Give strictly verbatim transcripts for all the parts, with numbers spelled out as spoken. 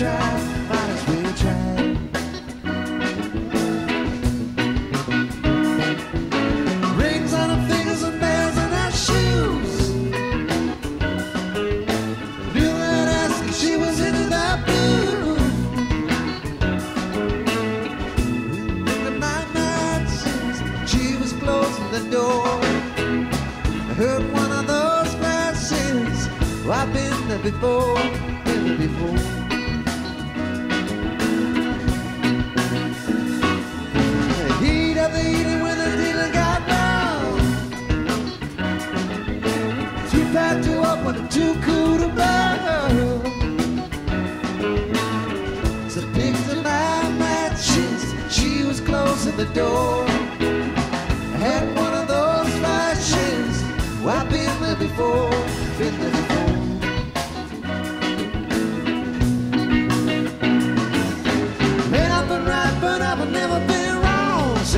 try, might as well try. I've been there before, been there before. The heat of the evening when the dealer got down. She packed you up when it's too cool to burn. So picked up my matches, she was closing the door. I had one of those flashes, well, I've been there before, been there before.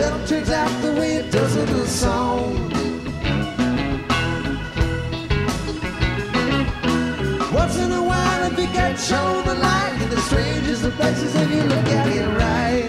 Settle tricks out the way it does in the song. Once in a while if you get shown the light, and the strangest of places if you look at it right.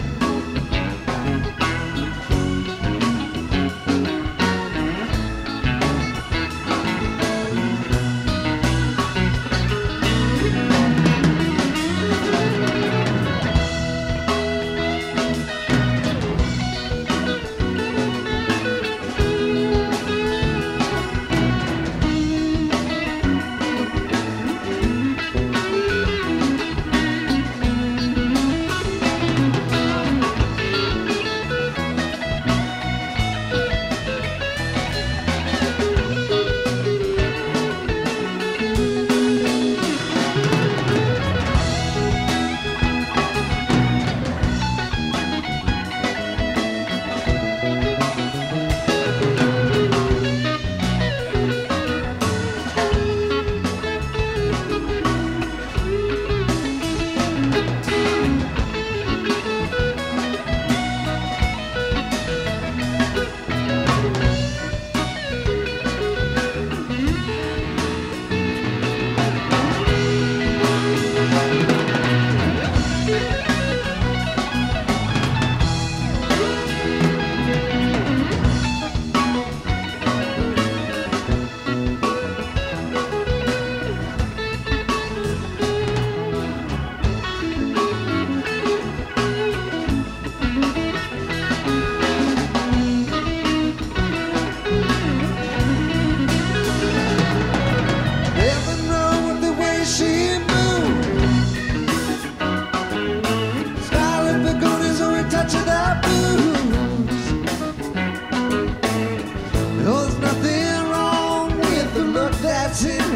Thank you.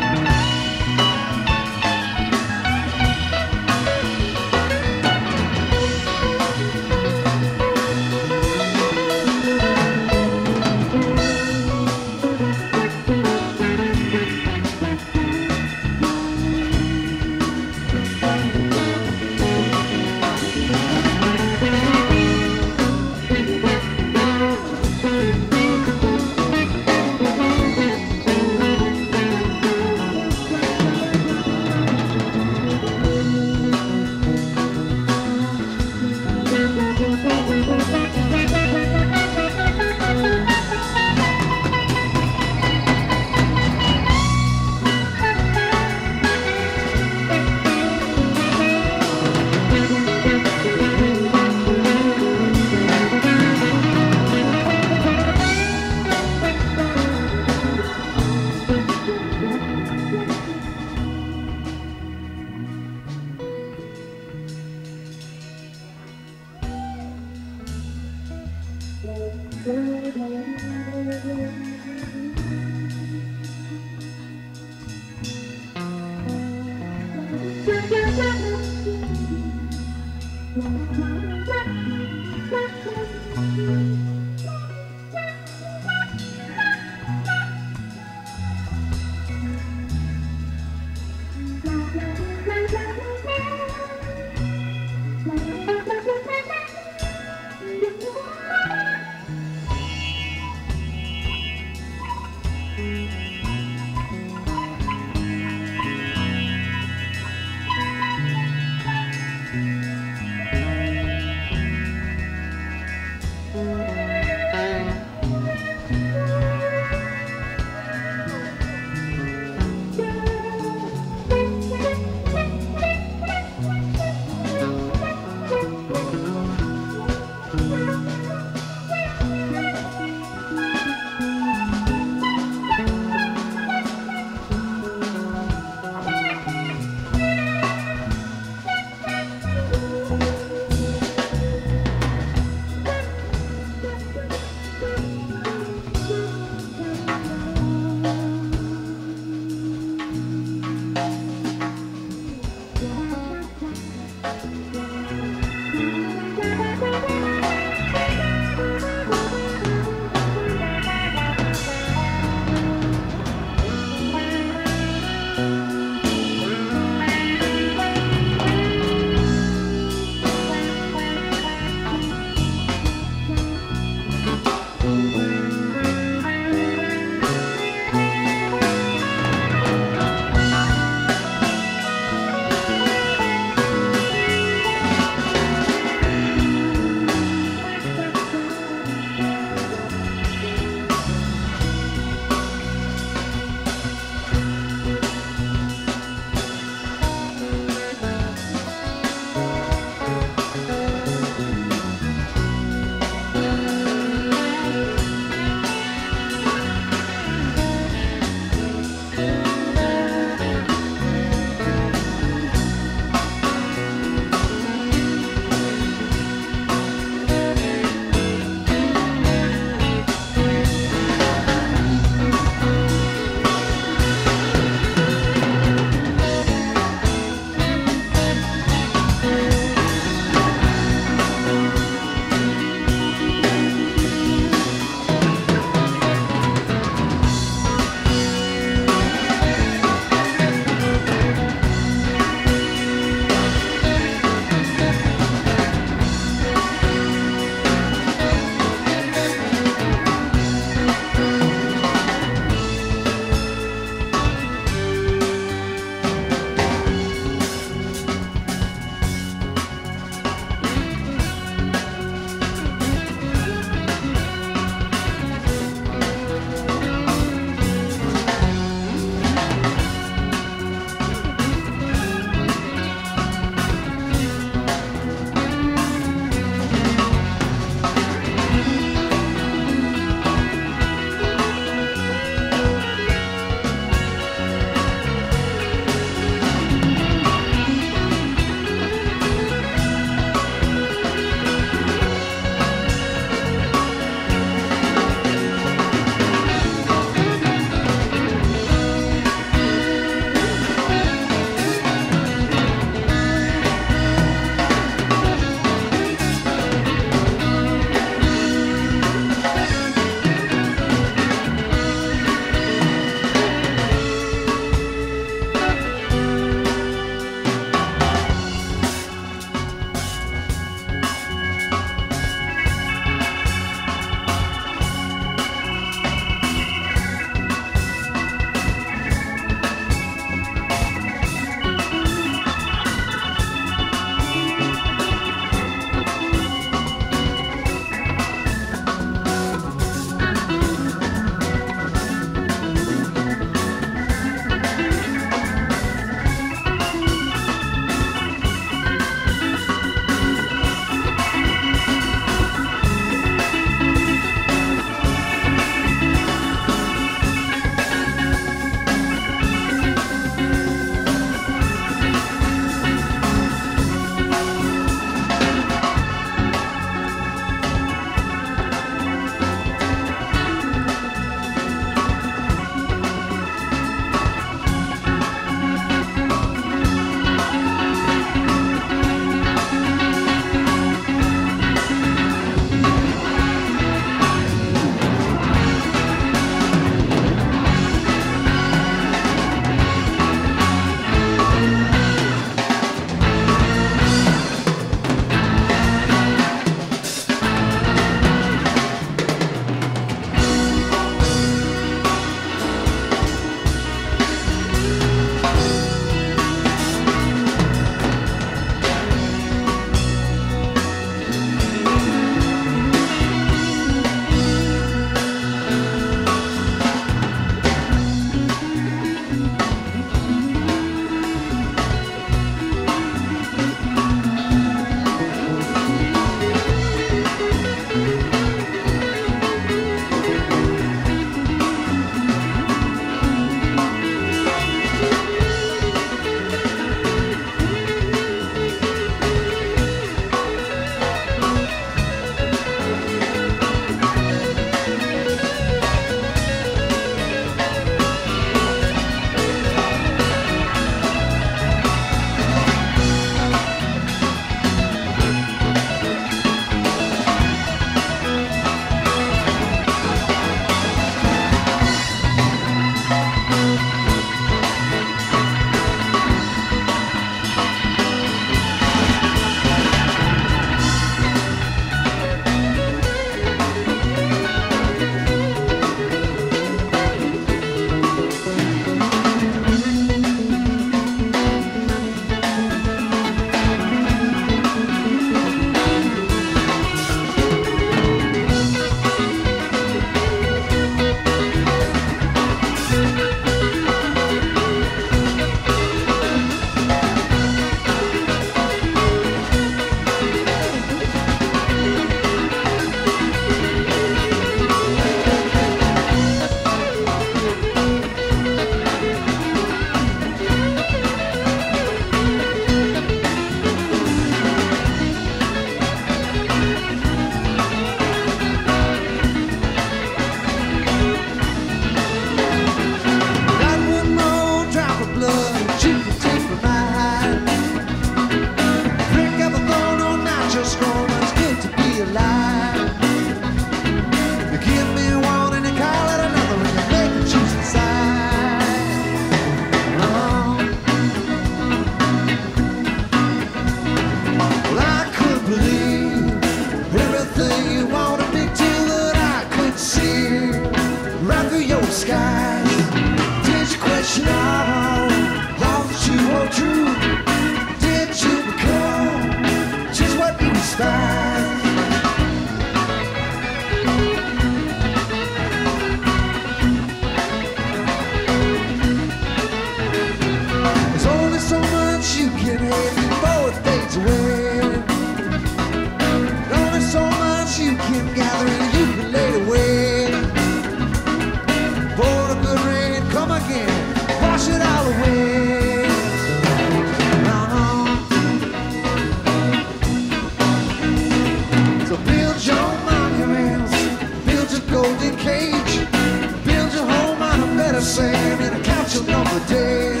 Sand in a couch of number days.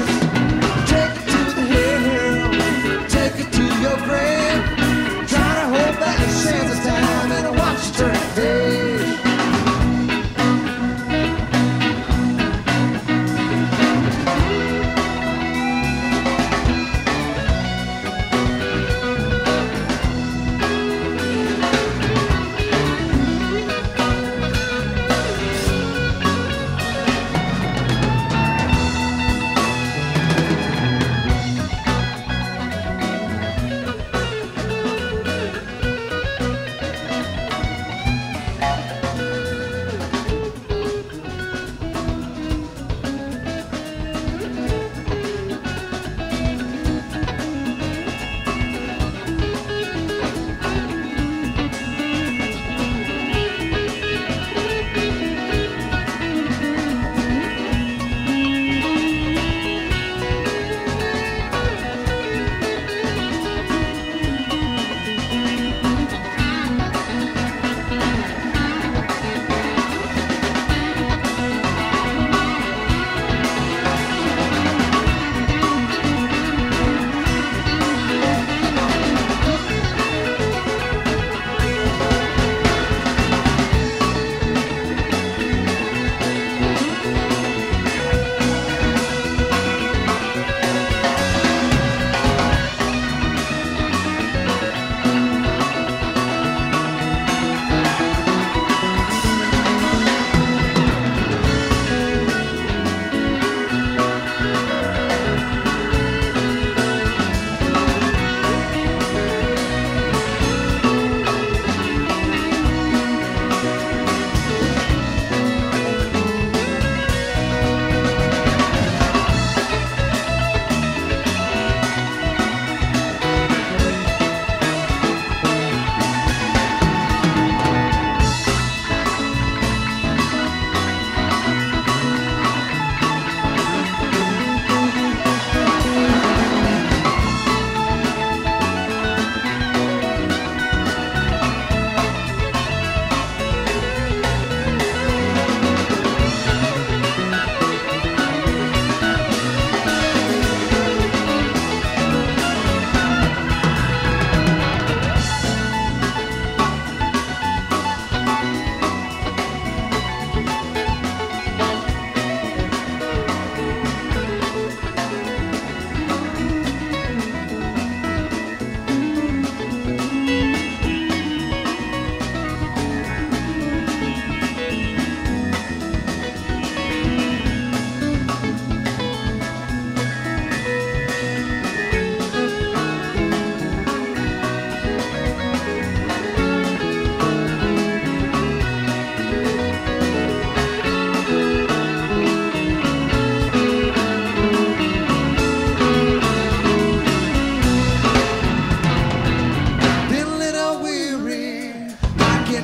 Take it to the hill, take it to your grave. Try to hold back the sands of time and watch it turn to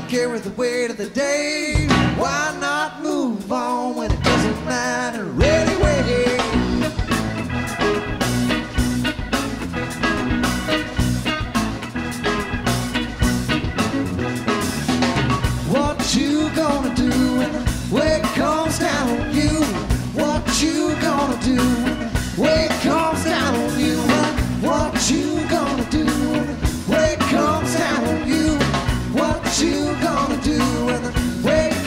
carry the weight of the day. Why not move on when it doesn't matter anyway? What you gonna do when the weight comes down on you? What you gonna do when the weight comes down on you? What you gonna do when the weight comes down on you? What you gonna do when the weight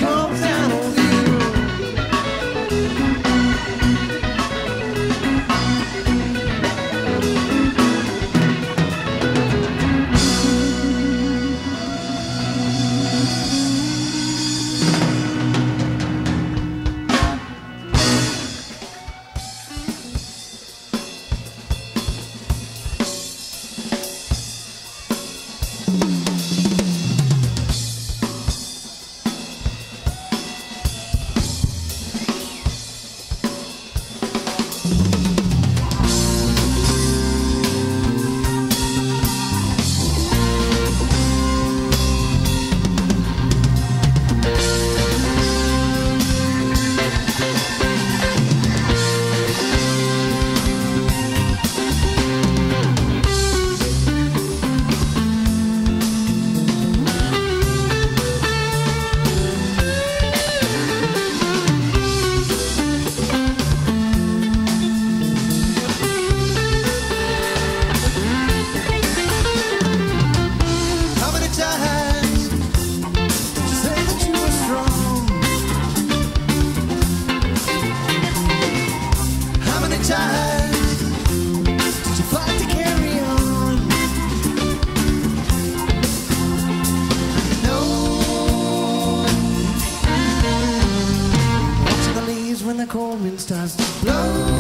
starts to blow.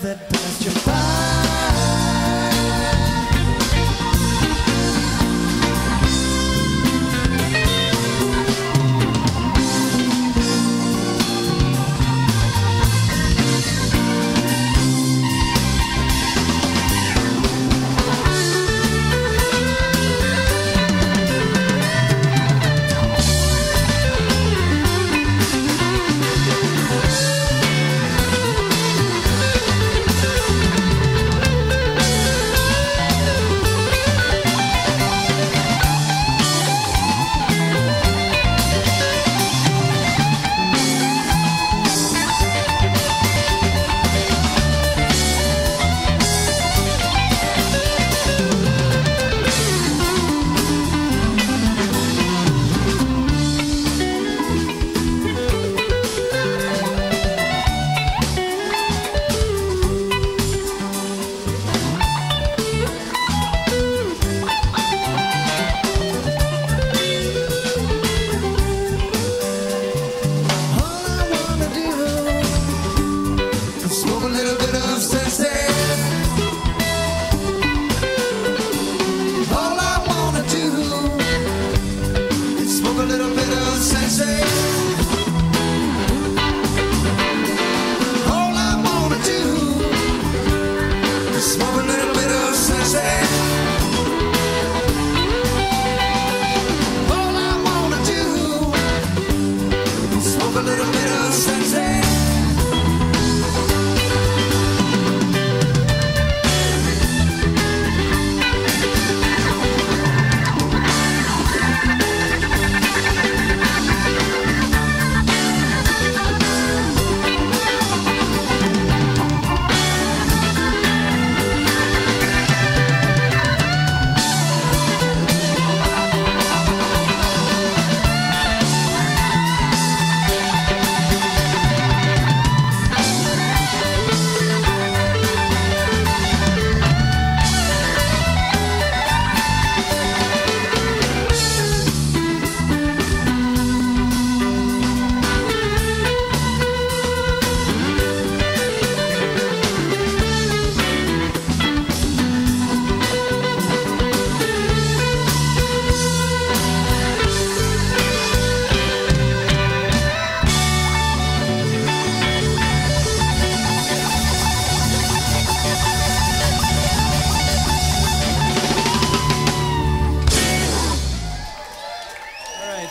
That passed you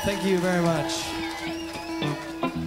Thank you very much. I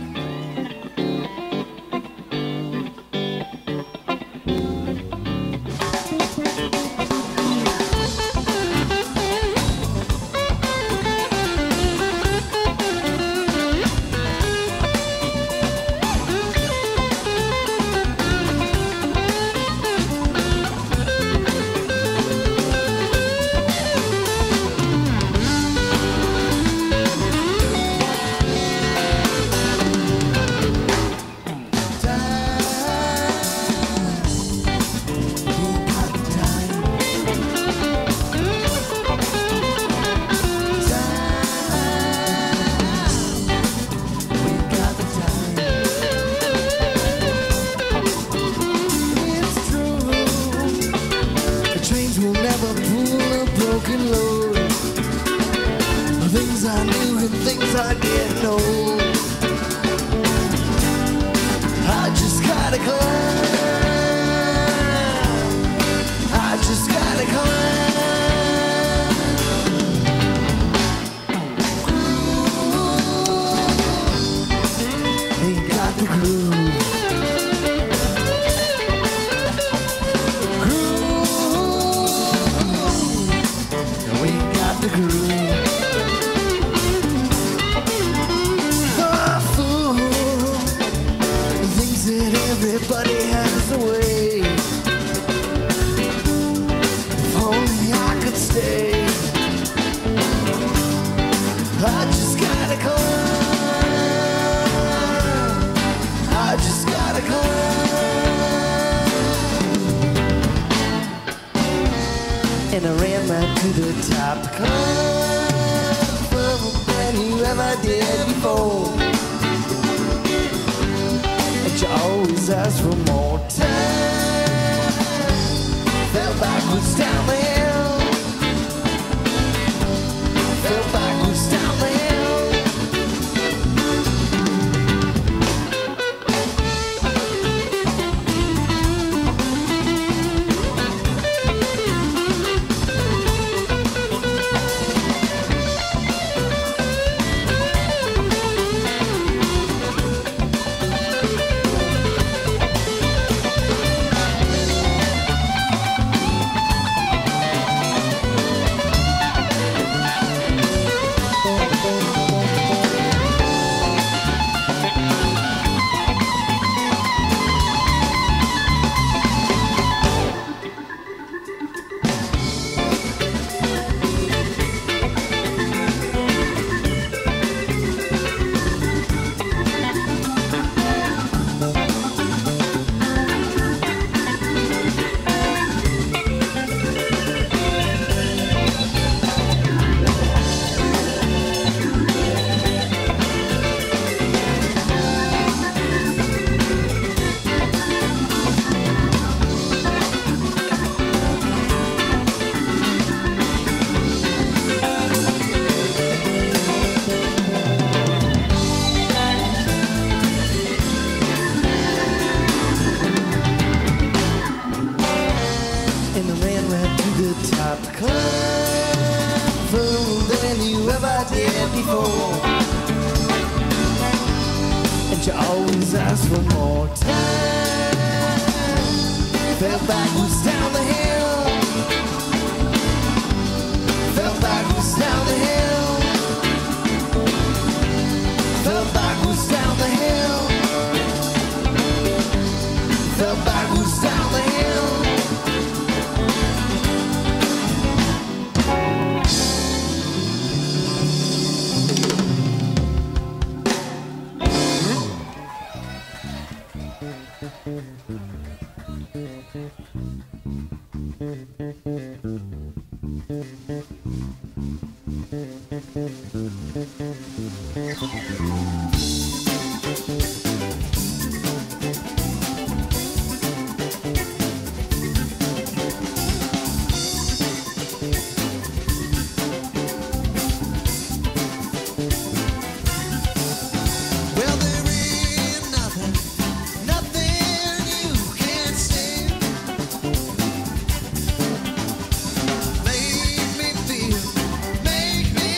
I just gotta climb. I just gotta climb. And I ran right to the top. Climb further than you ever did before. And you always ask for more time. Fell backwards down the hill. Fell backwards down the hill. Make me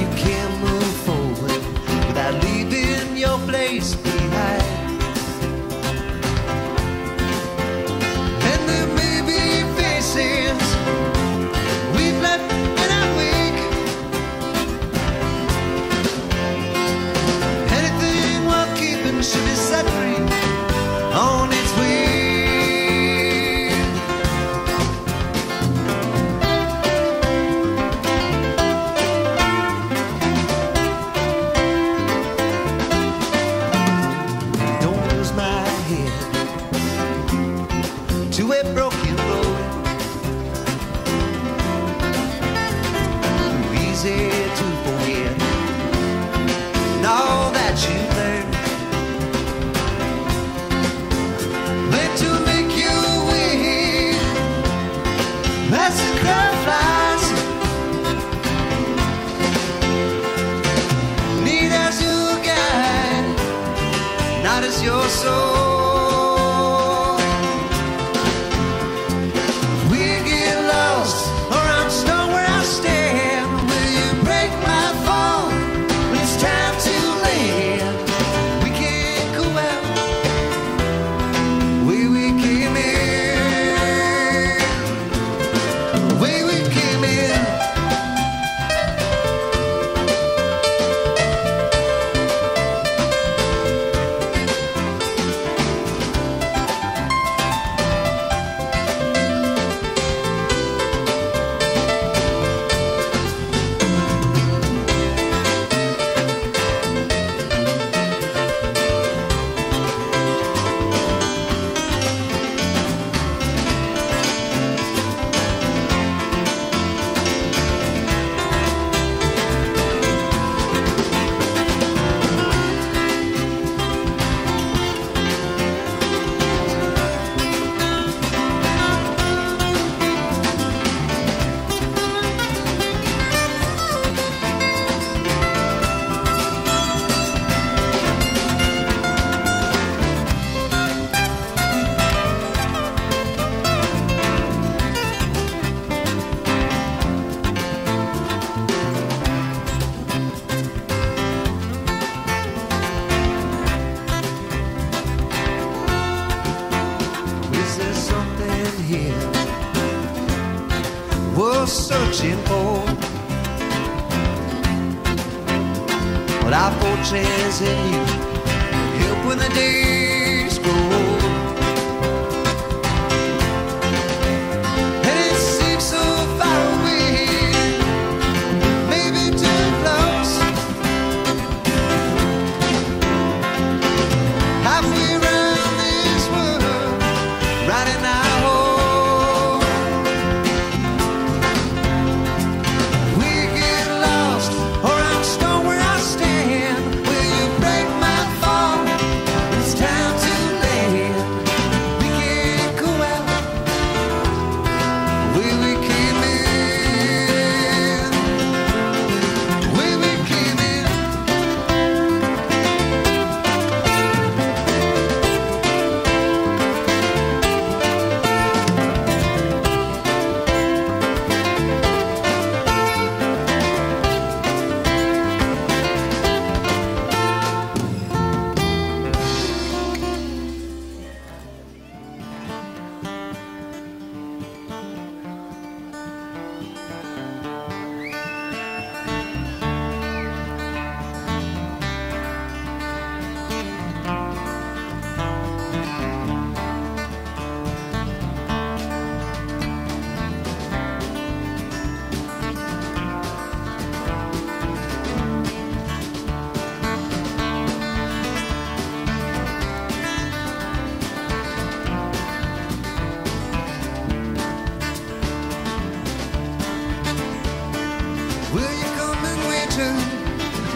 you can't move forward without leaving your place behind. And there may be faces we've left in our wake. Anything worth keeping should be set free on its way. To a broken road, too easy to forget and all that you learned. Learn to make your way as the crowd flies, need as your guide, not as your soul. We're searching for, but our fortune's in you. Help when the days grow old, and it seems so far away, maybe too close. Halfway around this world, riding our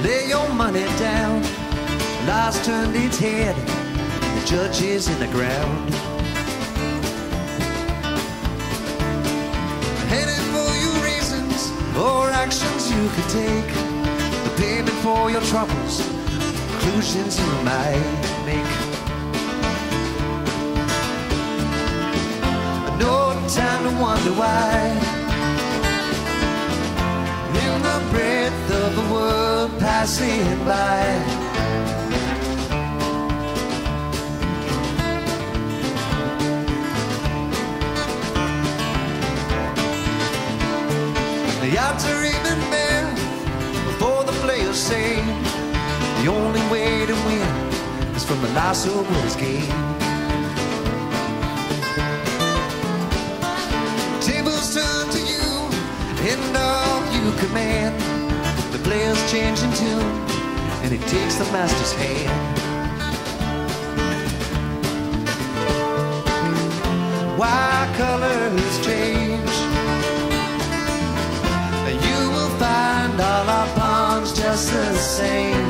lay your money down. Lies turned its head, the judge is in the ground. Headed for your reasons or actions you could take, the payment for your troubles, conclusions you might make. No time to wonder why. In the bread width of the world passing by. The outer evening bell before the players sing. The only way to win is from the last oboe's game. Tables turn to you, and all you command. The players change in tune, and it takes the master's hand. Why colors change? You will find all our pawns just the same.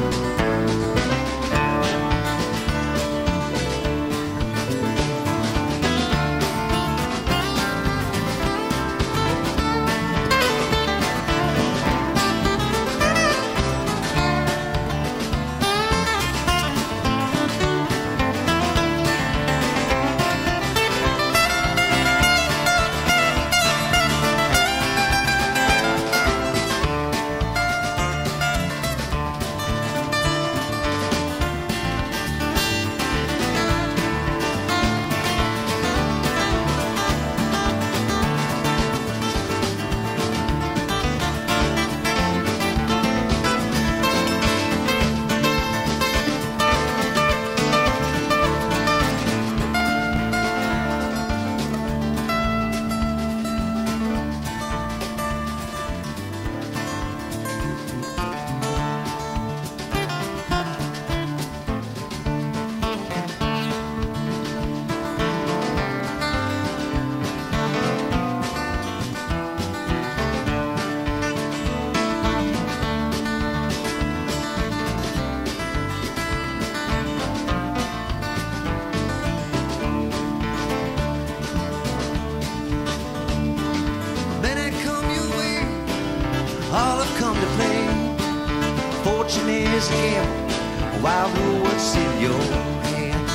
Fortune is a game, wild know what's in your hand.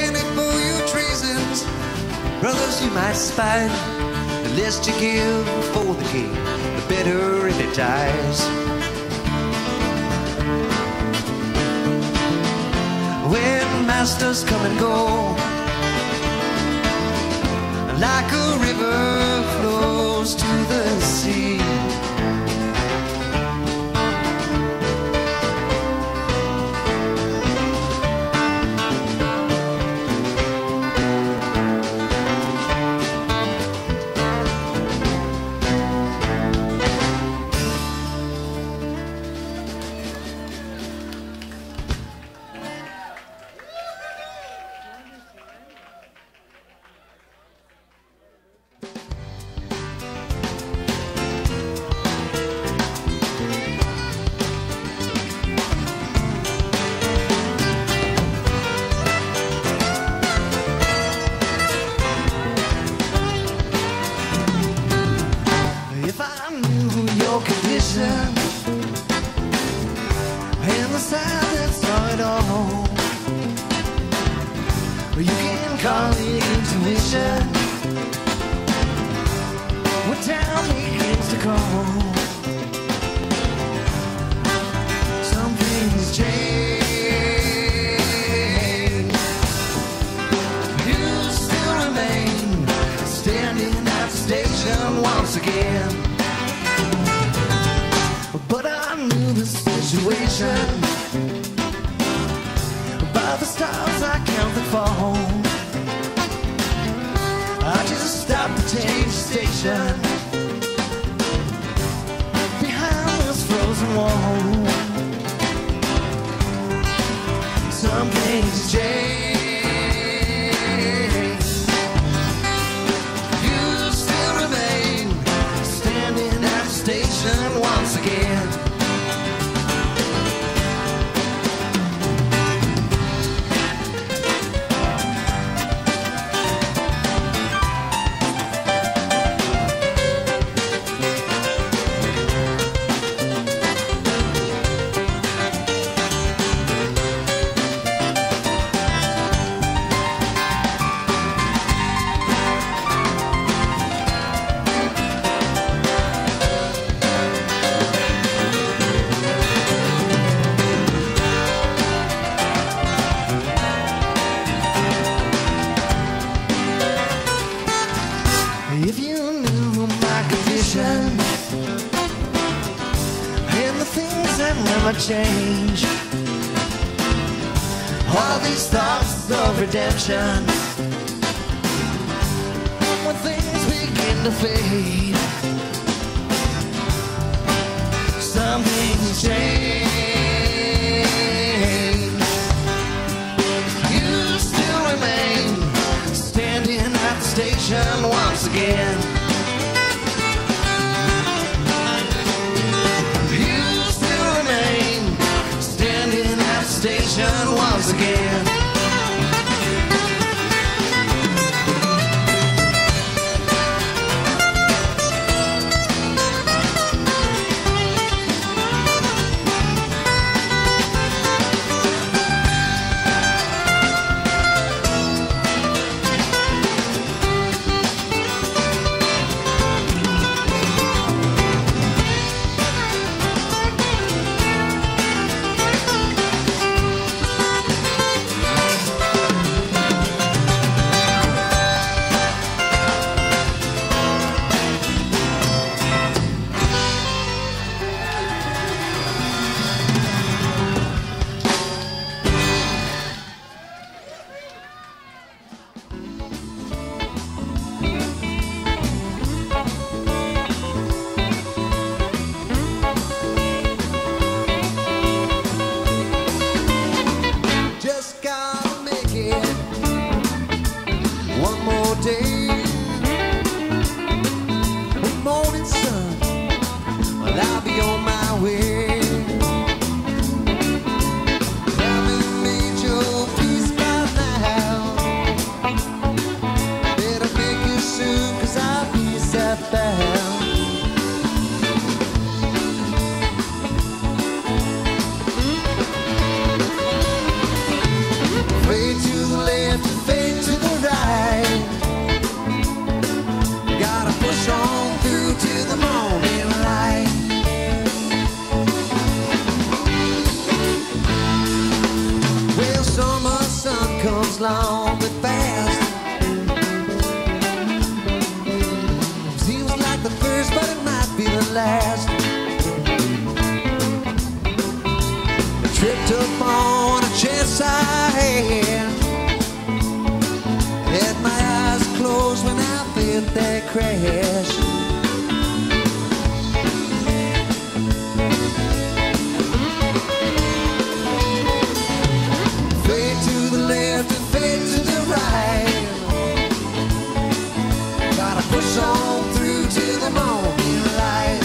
And if for your treasons, brothers you might spite, the less you give before the game, the better it dies. When masters come and go, like a river flows to the sea. reflection in the things that never change. All these thoughts of redemption, when things begin to fade, something's changed. You still remain standing at the station once again. Once again, long but fast. Seems like the first, but it might be the last. I tripped up on a chance I had. Had my eyes closed when I felt that crash. On through to the morning light.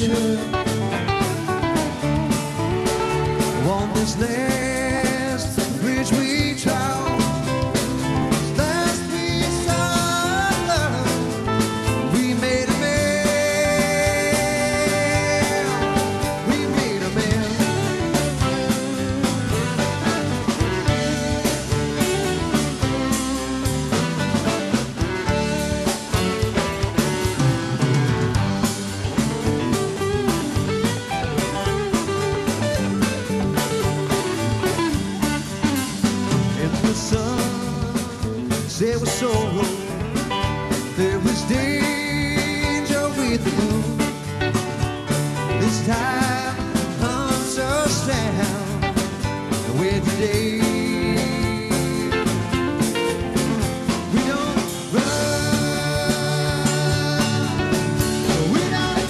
should. On this last bridge we traveled, last piece of love, we made a man, we made a man. There was sorrow, there was danger with the moon. This time comes so sound, with the day. We don't run, we don't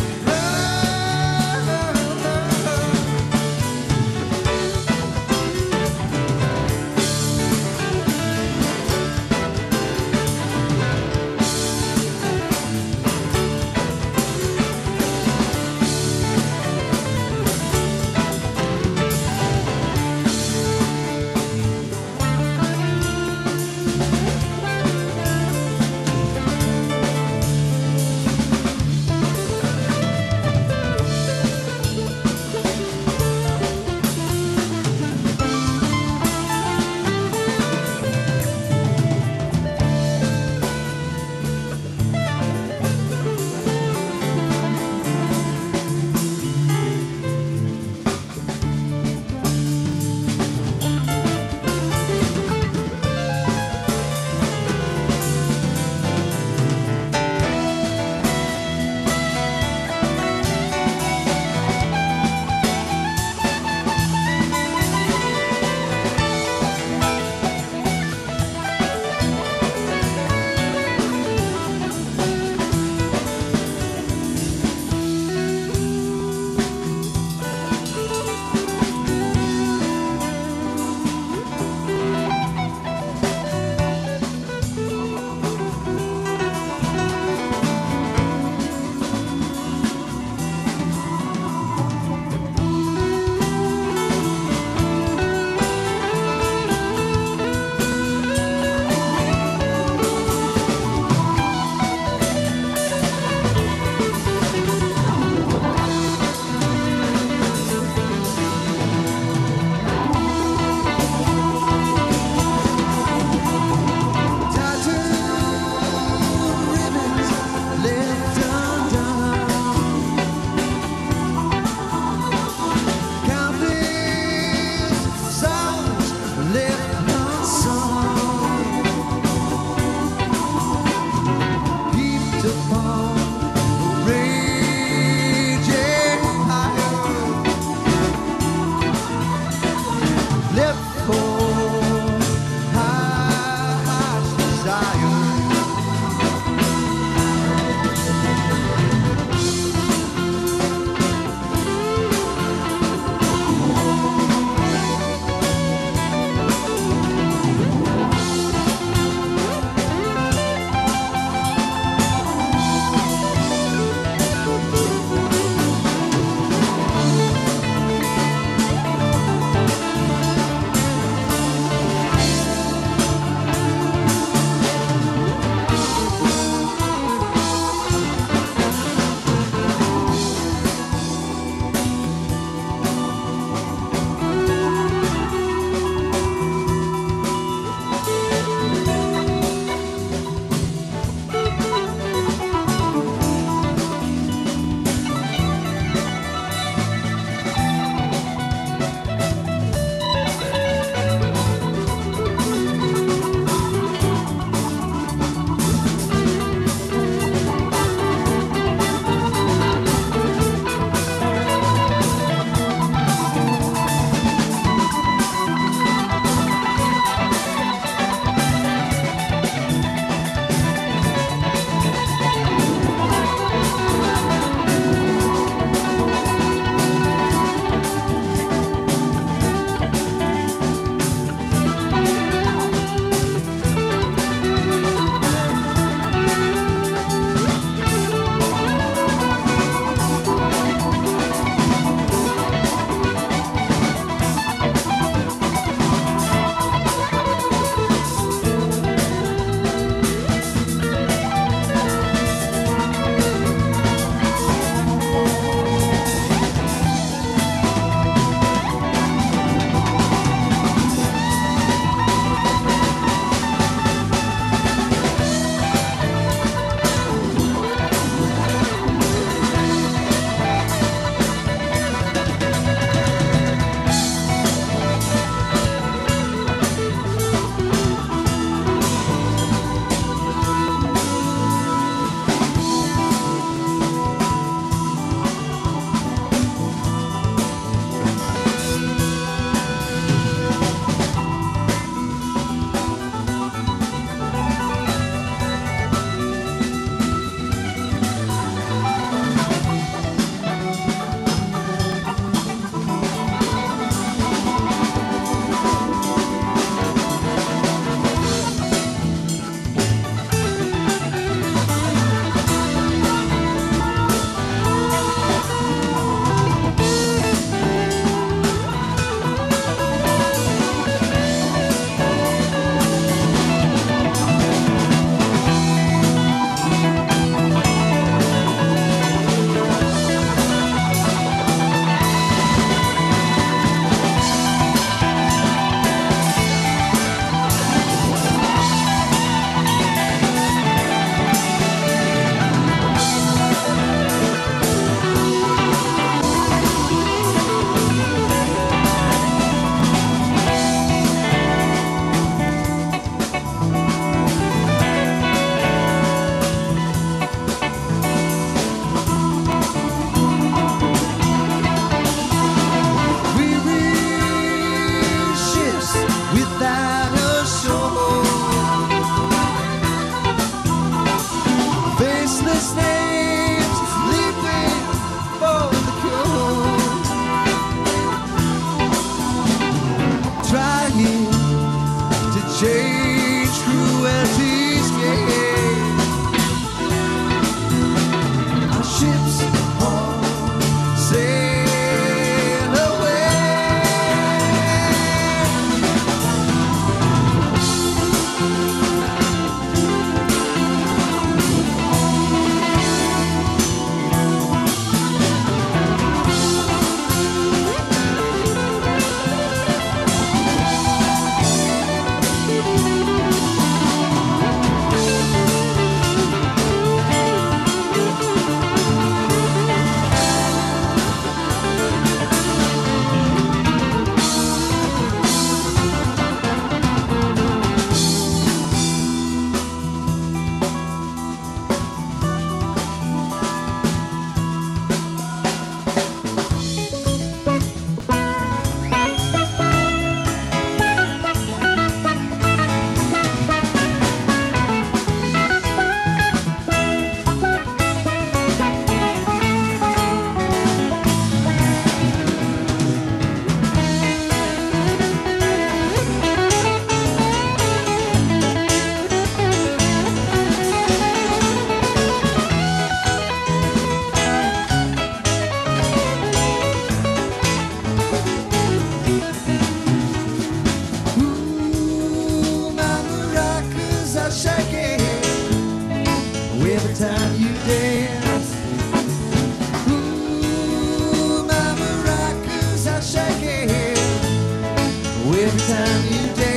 every time you dance.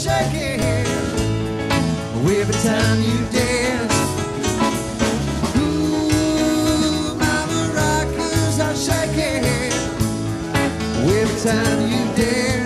Shaking every time you dance. Ooh, my maracas are shaking every time you dance.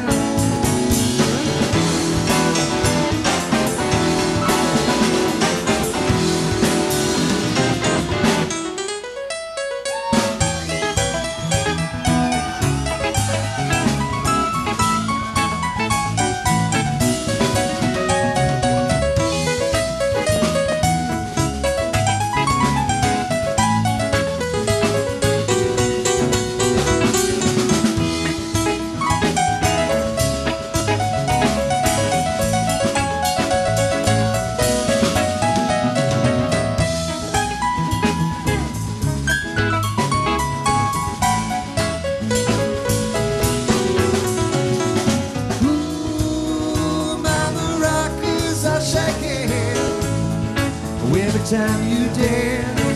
Every time you dance,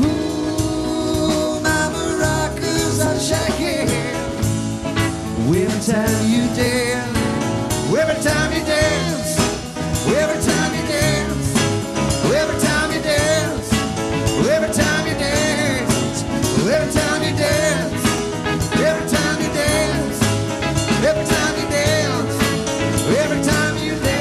ooh, my maracas are shaking. Every time you dance, every time you dance, every time you dance, every time you dance, every time you dance, every time you dance, every time you dance, every time you dance, every time you dance.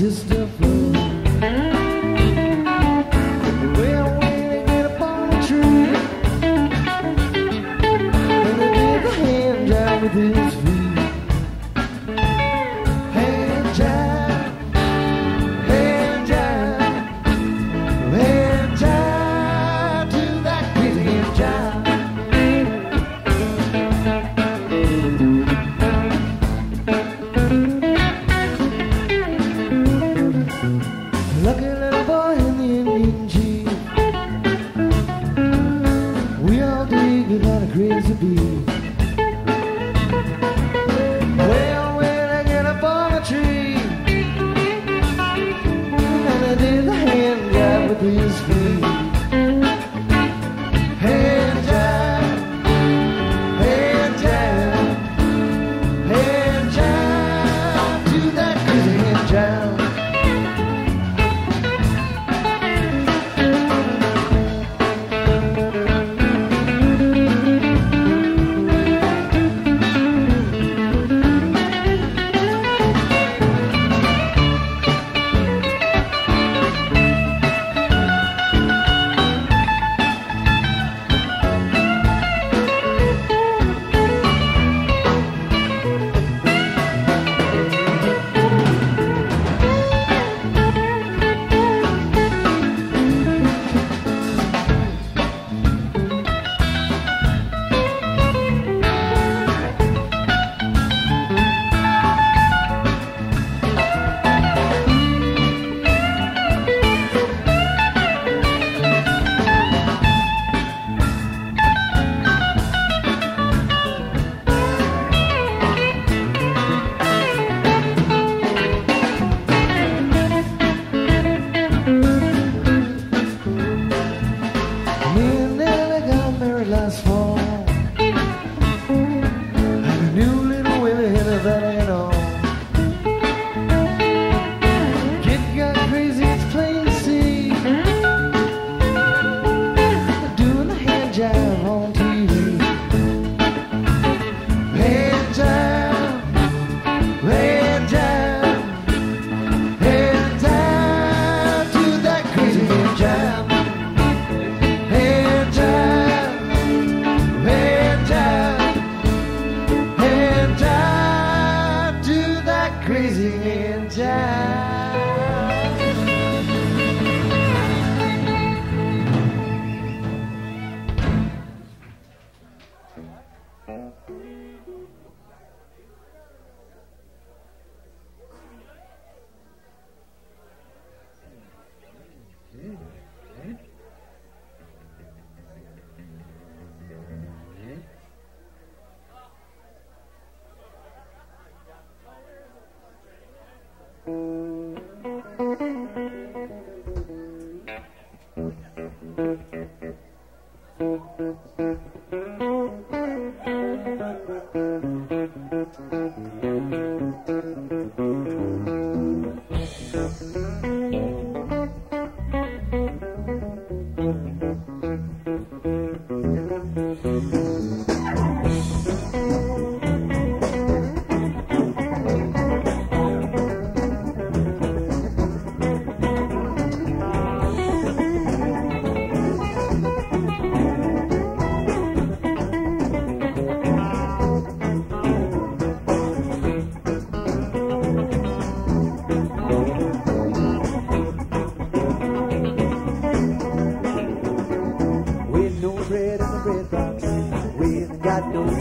Sister Flo, we're waiting in a palm tree, and they did the hand job with his feet. Hand job, hand job, hand job to that crazy hand job. Crazy bee. Well, when I get up on a tree, and I did the hand job with his feet.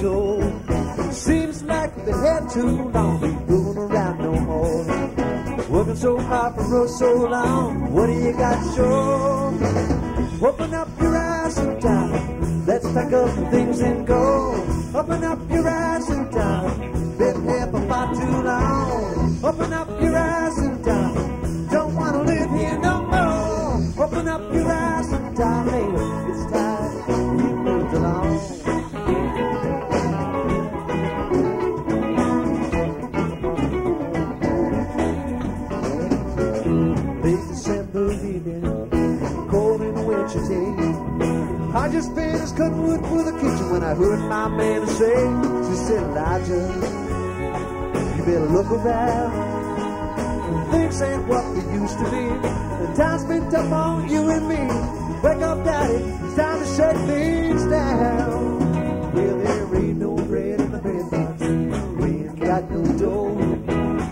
usual. Seems like they had to not be fooling around no more. Working so hard for so long, what do you got to show? Open up your eyes and down, let's pack up the things and go. Open up your eyes and down, been here for far too long. Open up your eyes and down, don't want to live here no more. Open up your eyes and down, baby, it's time. I just finished cutting wood for the kitchen when I heard my man say, she said, Elijah, you better look around. Things ain't what they used to be. The time's been tough on you and me. Wake up, daddy, it's time to shut things down. Well, there ain't no bread in the bread box. We ain't got no dough.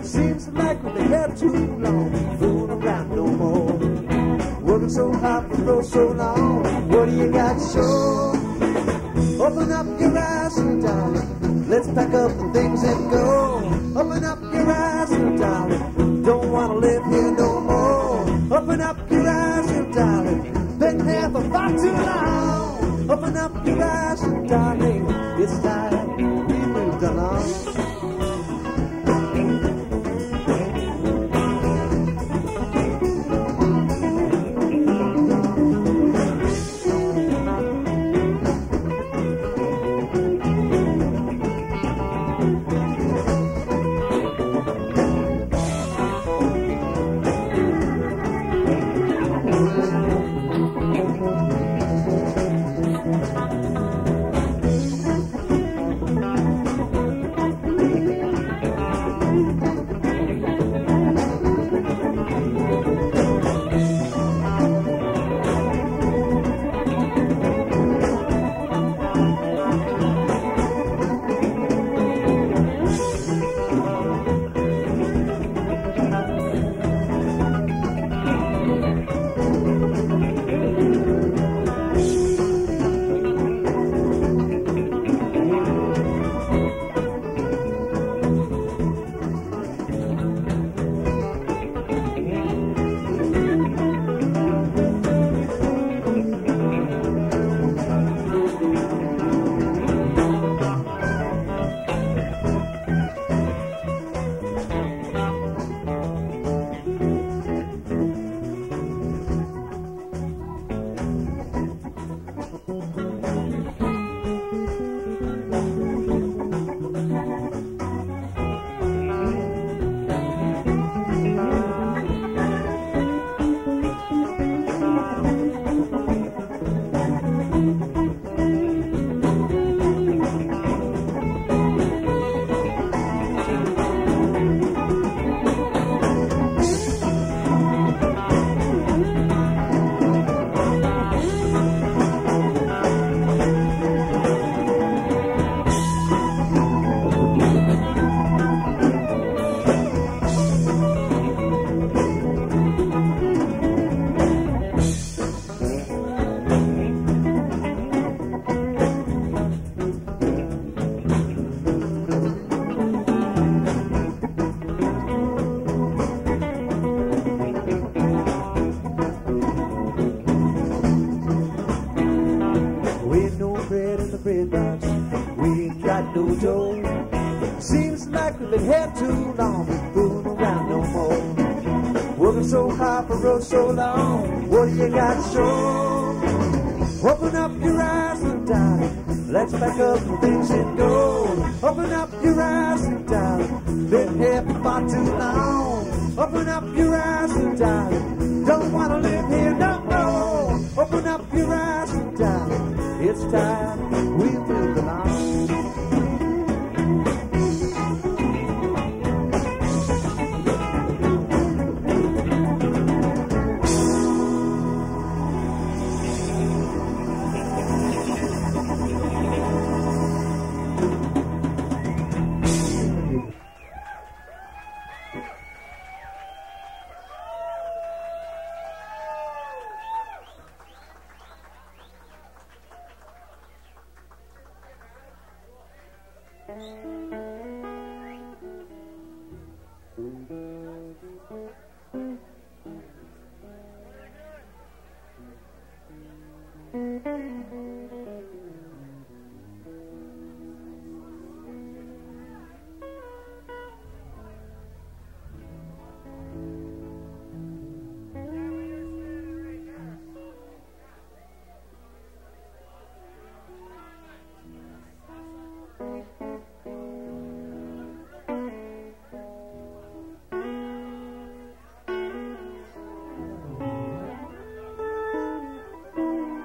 Seems like we had too long, fooling around no more. Working so hard for so long, what do you got to show? Open up your eyes and darling, let's pack up the things and go. Open up your eyes and darling, don't want to live here no more. Open up your eyes and darling, been there for far too long. Open up your eyes and darling, it's time we moved along. No dough. Seems like we've been here too long, we're fooling around no more. Working so hard for so long, what do you got to show? Open up your eyes and down, let's back up the things and go. Open up your eyes and down, been here for far too long. Open up your eyes and down, don't want to live here no more. Open up your eyes and down, it's time we feel the light.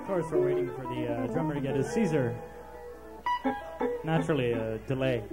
Of course, we're waiting for the uh, drummer to get his Caesar. Naturally, a delay.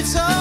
It's all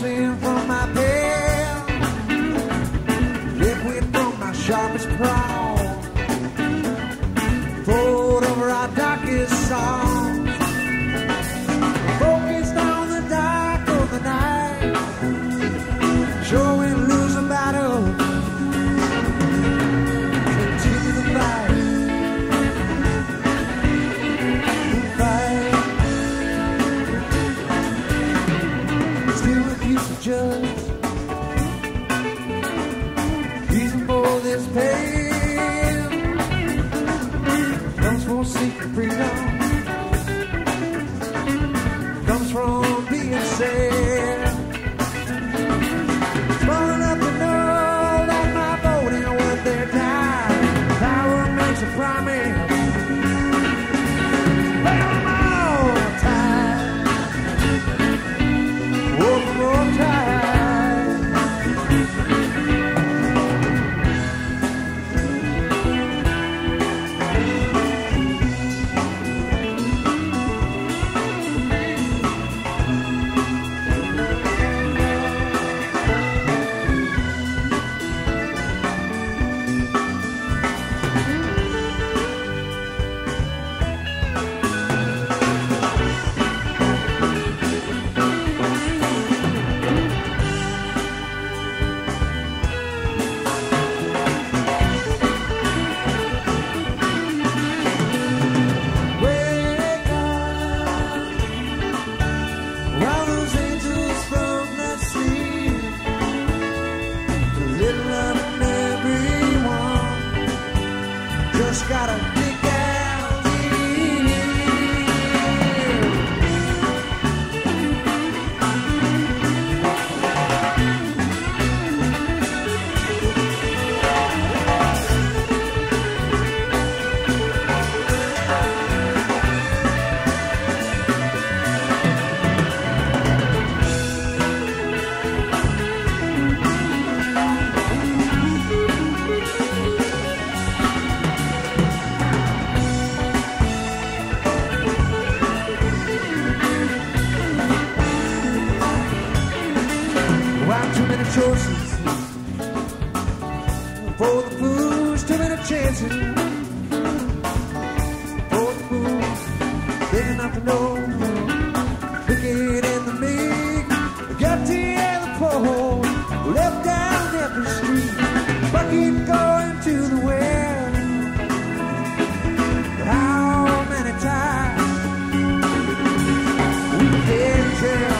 gasoline from my pen, liquid from my sharpest prowl, poured over our darkest songs, focused on the dark of the night, show and lose a battle, continue the fight. Just reason for this pain comes from secret freedom, comes from being saved. Falling up the nose on my boat and when they're tired, power makes a promise. Choices for the fools, too many chances for the fools, big enough to know, wicked and the meek, the guilty and the poor, left down every street, but keep going to the well. But how many times we can tell?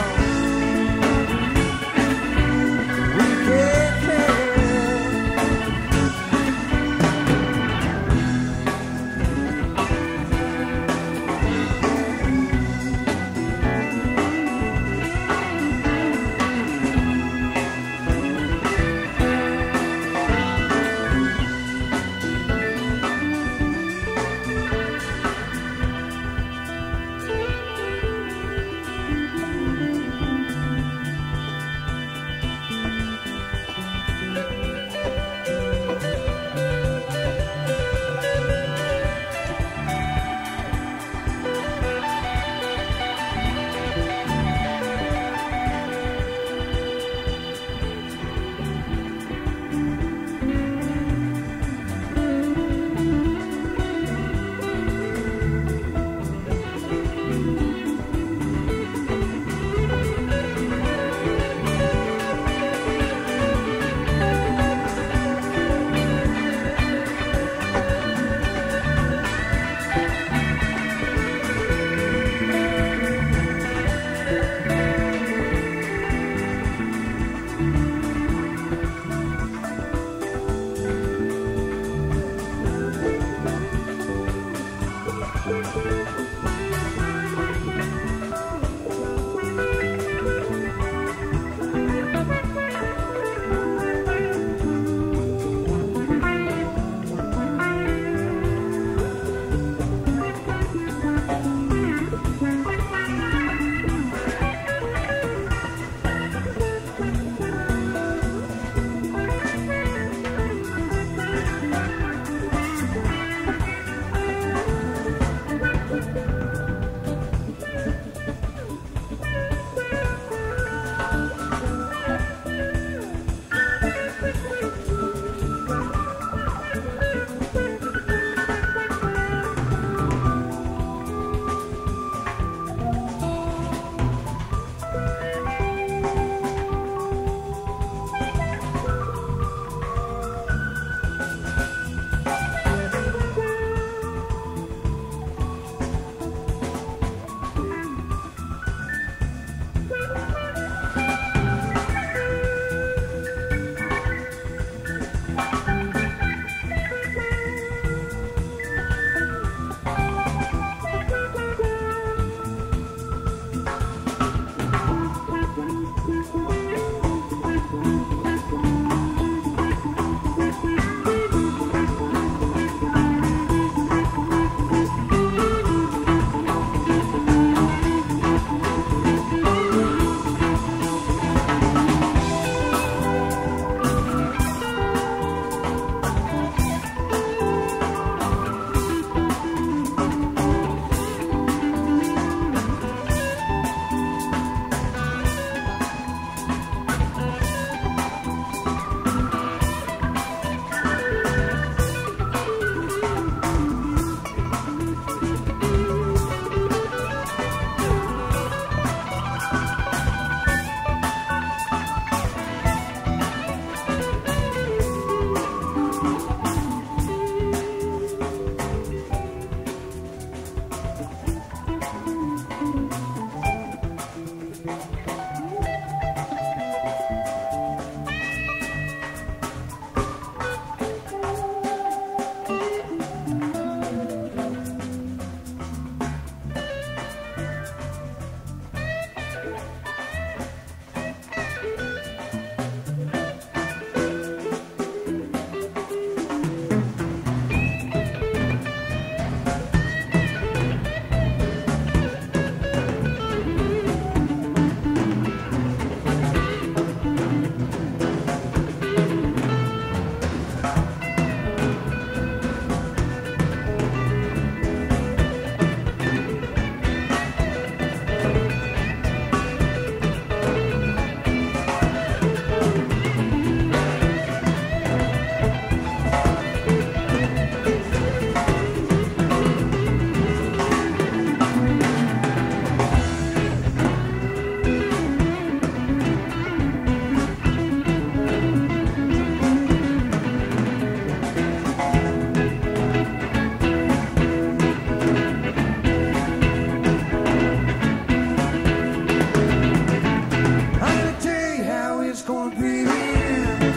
gonna breathe in.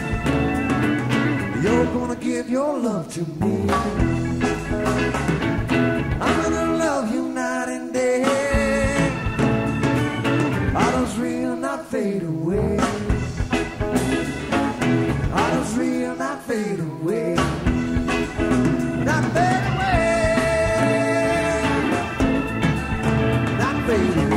You're gonna give your love to me. I'm gonna love you night and day. I don't real and I fade away. I don't real and I fade away. Not fade away. Not fade away.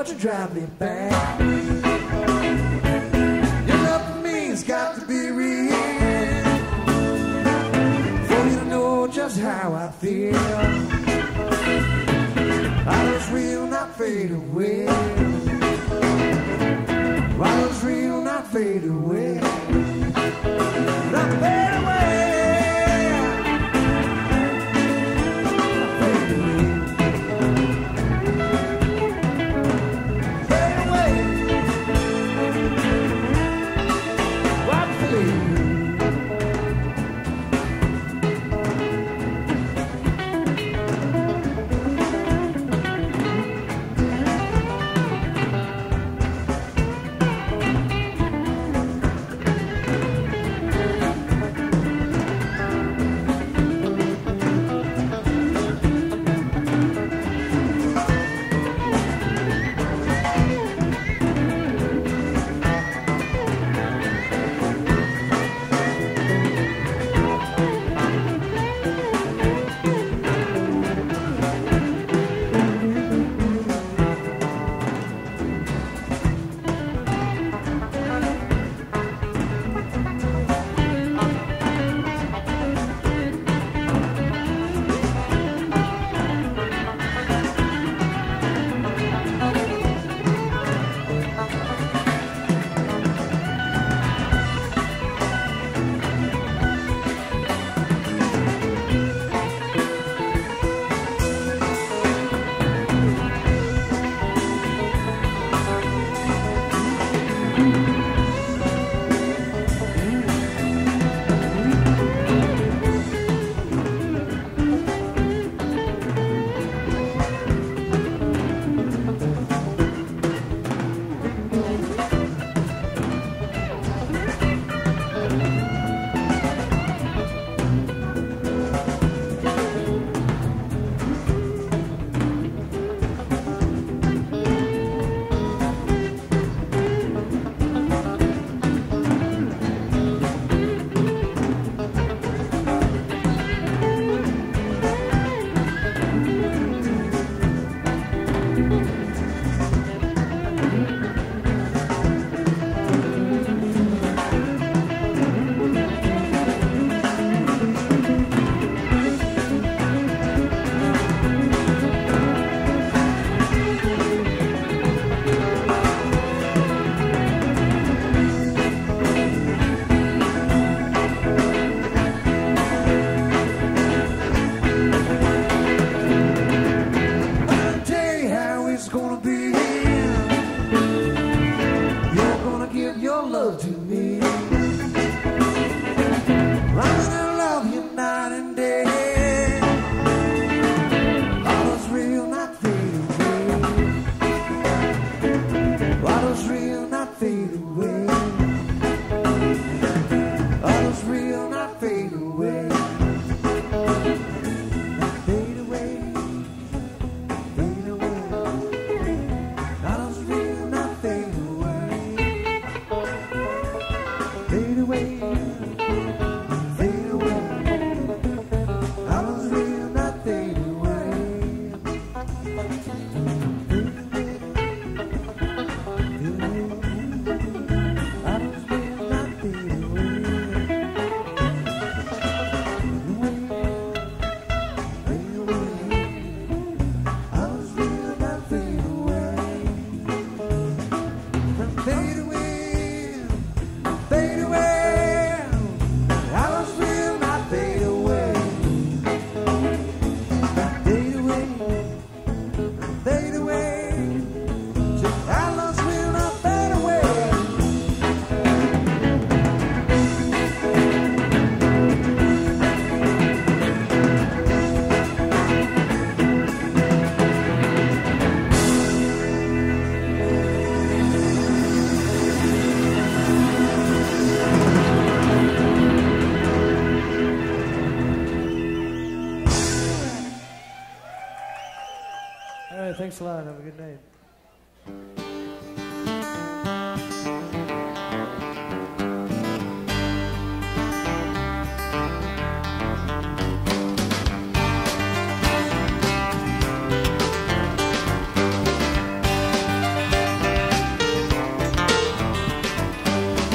But you drive me back. Your love for me has got to be real, for you to know just how I feel. I was real, not fade away. I was real, not fade away. Not fade away. Fade away, fade away. thanks a lot. Have a good night.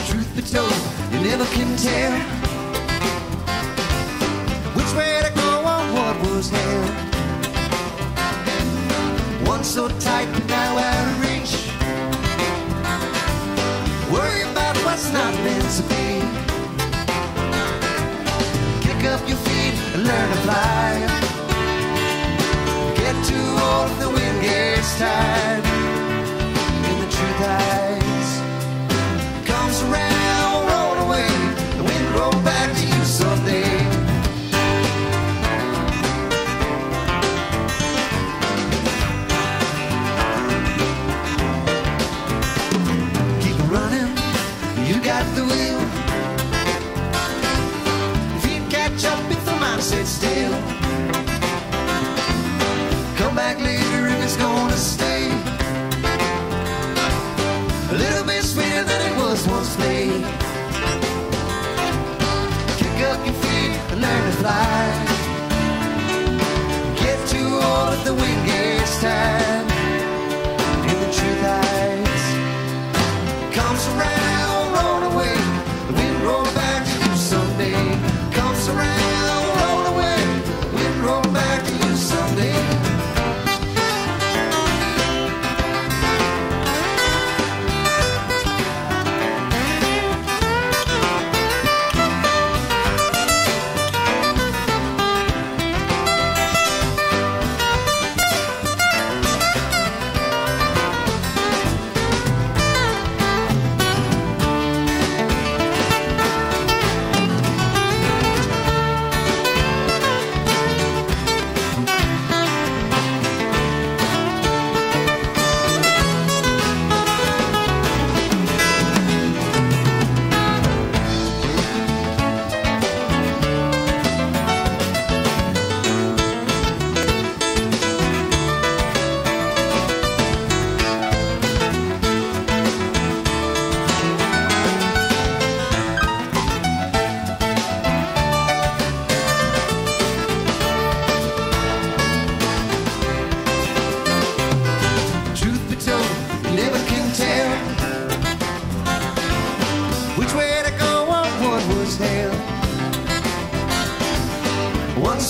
Truth be told, you never can tell which way to go or what was held. Once so tight, but now out of reach. Worry about what's not meant to be. Kick up your feet and learn to fly. Get too old if the wind gets tired. In the true eyes comes around, roll away. The wind roll back to you someday. Sit still. Come back later and it's gonna stay a little bit sweeter than it was once played. Kick up your feet and learn to fly. Get too old if the wind gets tired. And the truth lies comes around, roll away. The wind rolls back to you someday. Comes around.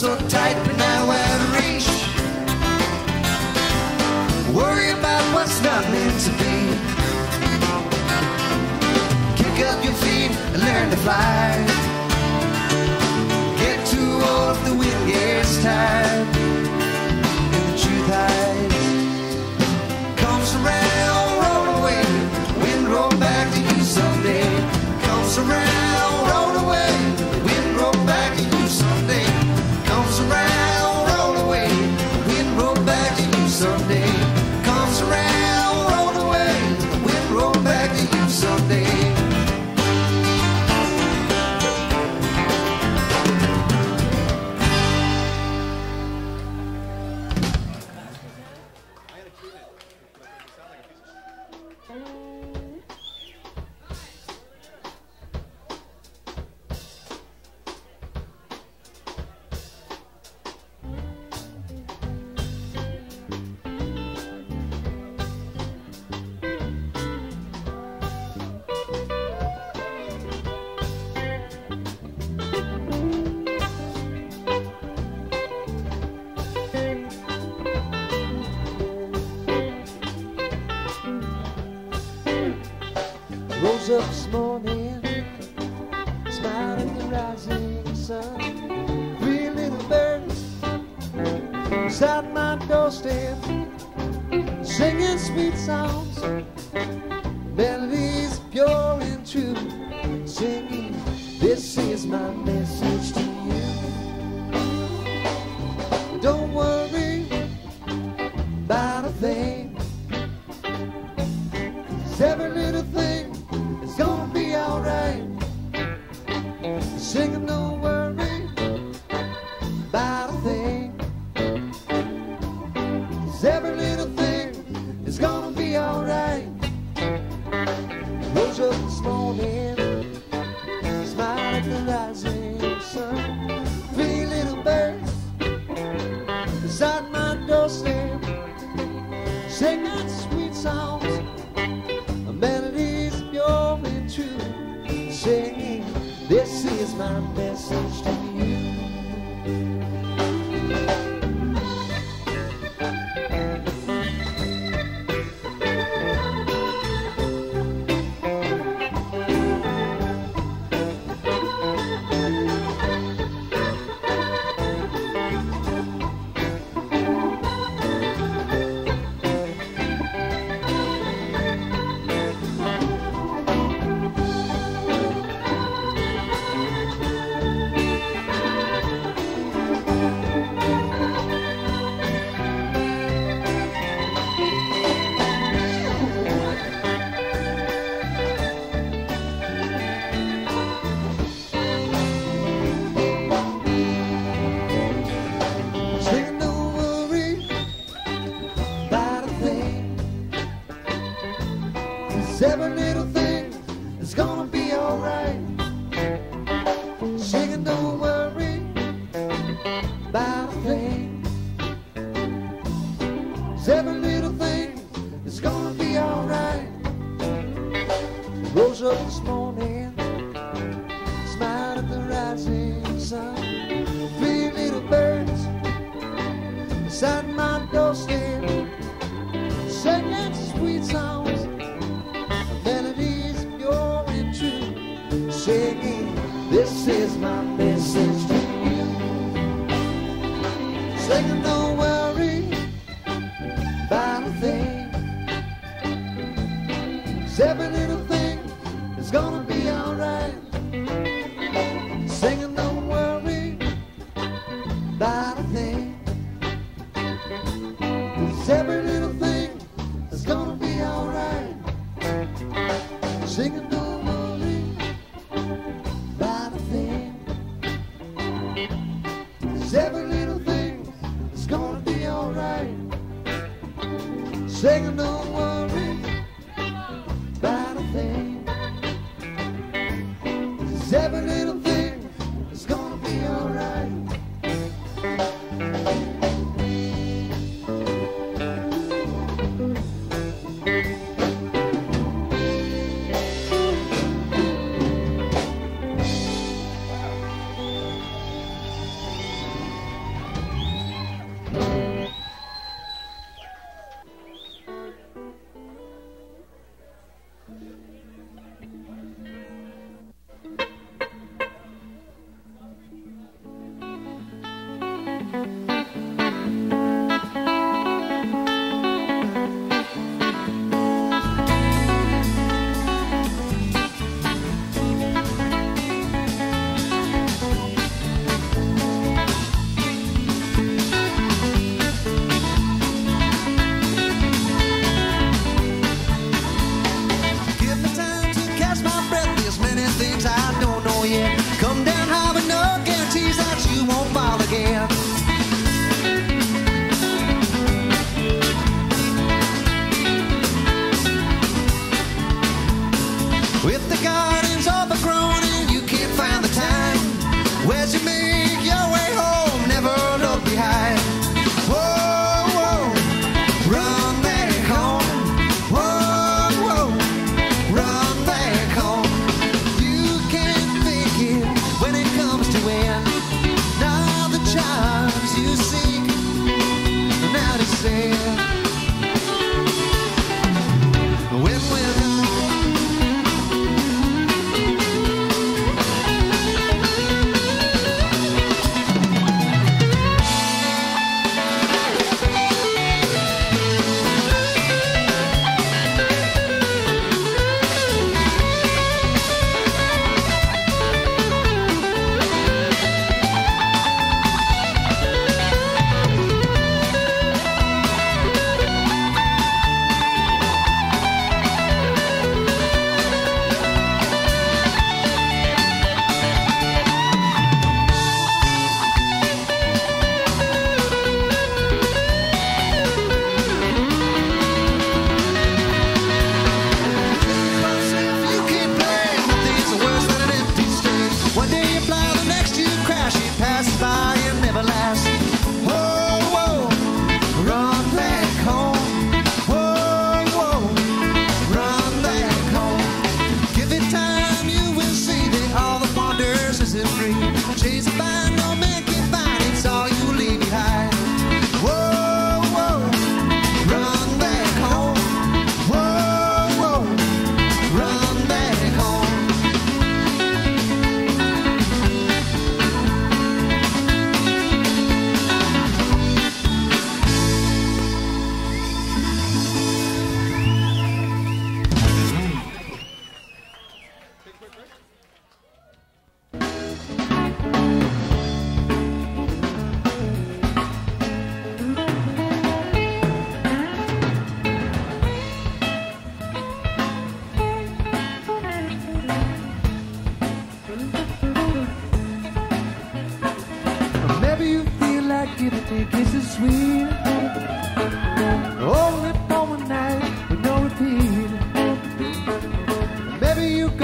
So tight, but now out of reach. Worry about what's not meant to be. Kick up your feet and learn to fly. Get too old if the wind gets tired. And the truth hides. Comes around, roll away. Wind roll back to you someday. Comes around, roll away. Wind roll back to you someday. Comes around, roll away, the wind roll back to you someday. Comes around, roll away, the wind roll back to you someday. Rose up this morning, smiled at the rising sun. Three little birds beside my doorstep, singing sweet songs, melodies pure and true, singing, this is my message to you. Don't worry about a thing, 'cause every little thing it's gonna be alright. Singing, don't worry about a thing, 'cause every little thing true. Sing, this is my message to you. Every little thing is gonna be alright. Singing, don't worry about a thing. Every little thing is gonna be alright. Rose up this morning, smiled at the rising sun. Three little birds beside my doorstep, singing sweet songs. Singing, this is my message to you. Singing, don't worry about a thing. Cause every little thing is gonna be alright. Singing, don't worry about a thing. Cause every little thing is gonna be alright. Singing, don't every little thing is gonna be alright. Singing, don't worry about a thing. Cause every little thing is gonna be alright.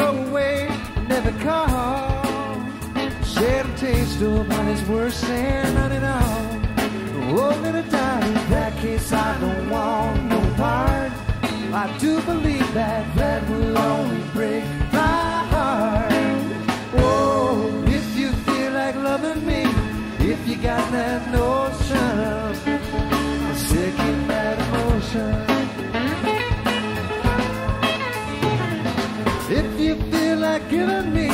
go away, never call. Share the taste, nobody's worse than none at all. Oh, little darling, in that case I don't want no part. I do believe that that will only break my heart. Oh, if you feel like loving me, if you got that notion of seeking that emotion, if you feel like giving me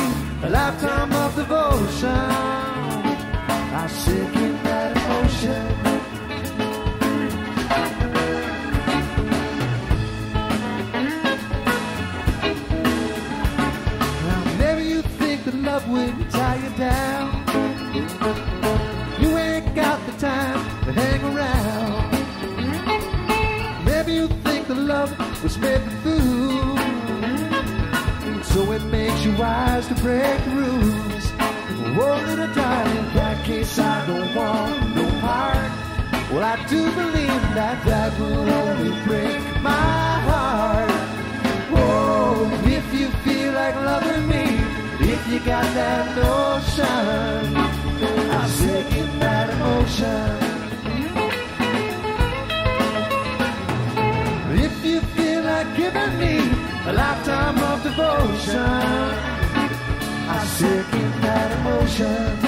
a lifetime of devotion, I'm seeking that emotion. Love wouldn't tie you down. You ain't got the time to hang around. Maybe you think the love was made for fools, so it makes you wise to break the rules. Oh, little darling, in that case I don't want no part. Well, I do believe that that will only break my heart. Oh, if you feel like loving me, if you got that notion, I'm seeking that emotion. If you feel like giving me a lifetime of devotion, I'm seeking that emotion.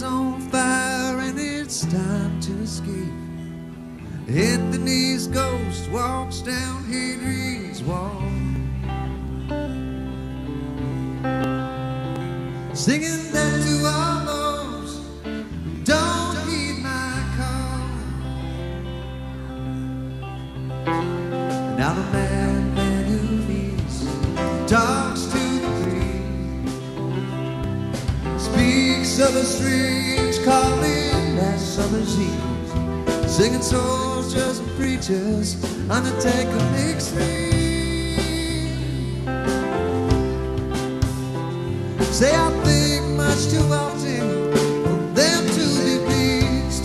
is on fire and it's time to escape. Anthony's ghost walks down Hadrian's wall, singing that to our bones, don't heed my call. And I'm a madman who needs talks to the breeze, speaks of a strange calling that summer's eve, singing soldiers and preachers on the tank of mixed me. Say I think much too often for them to be pleased.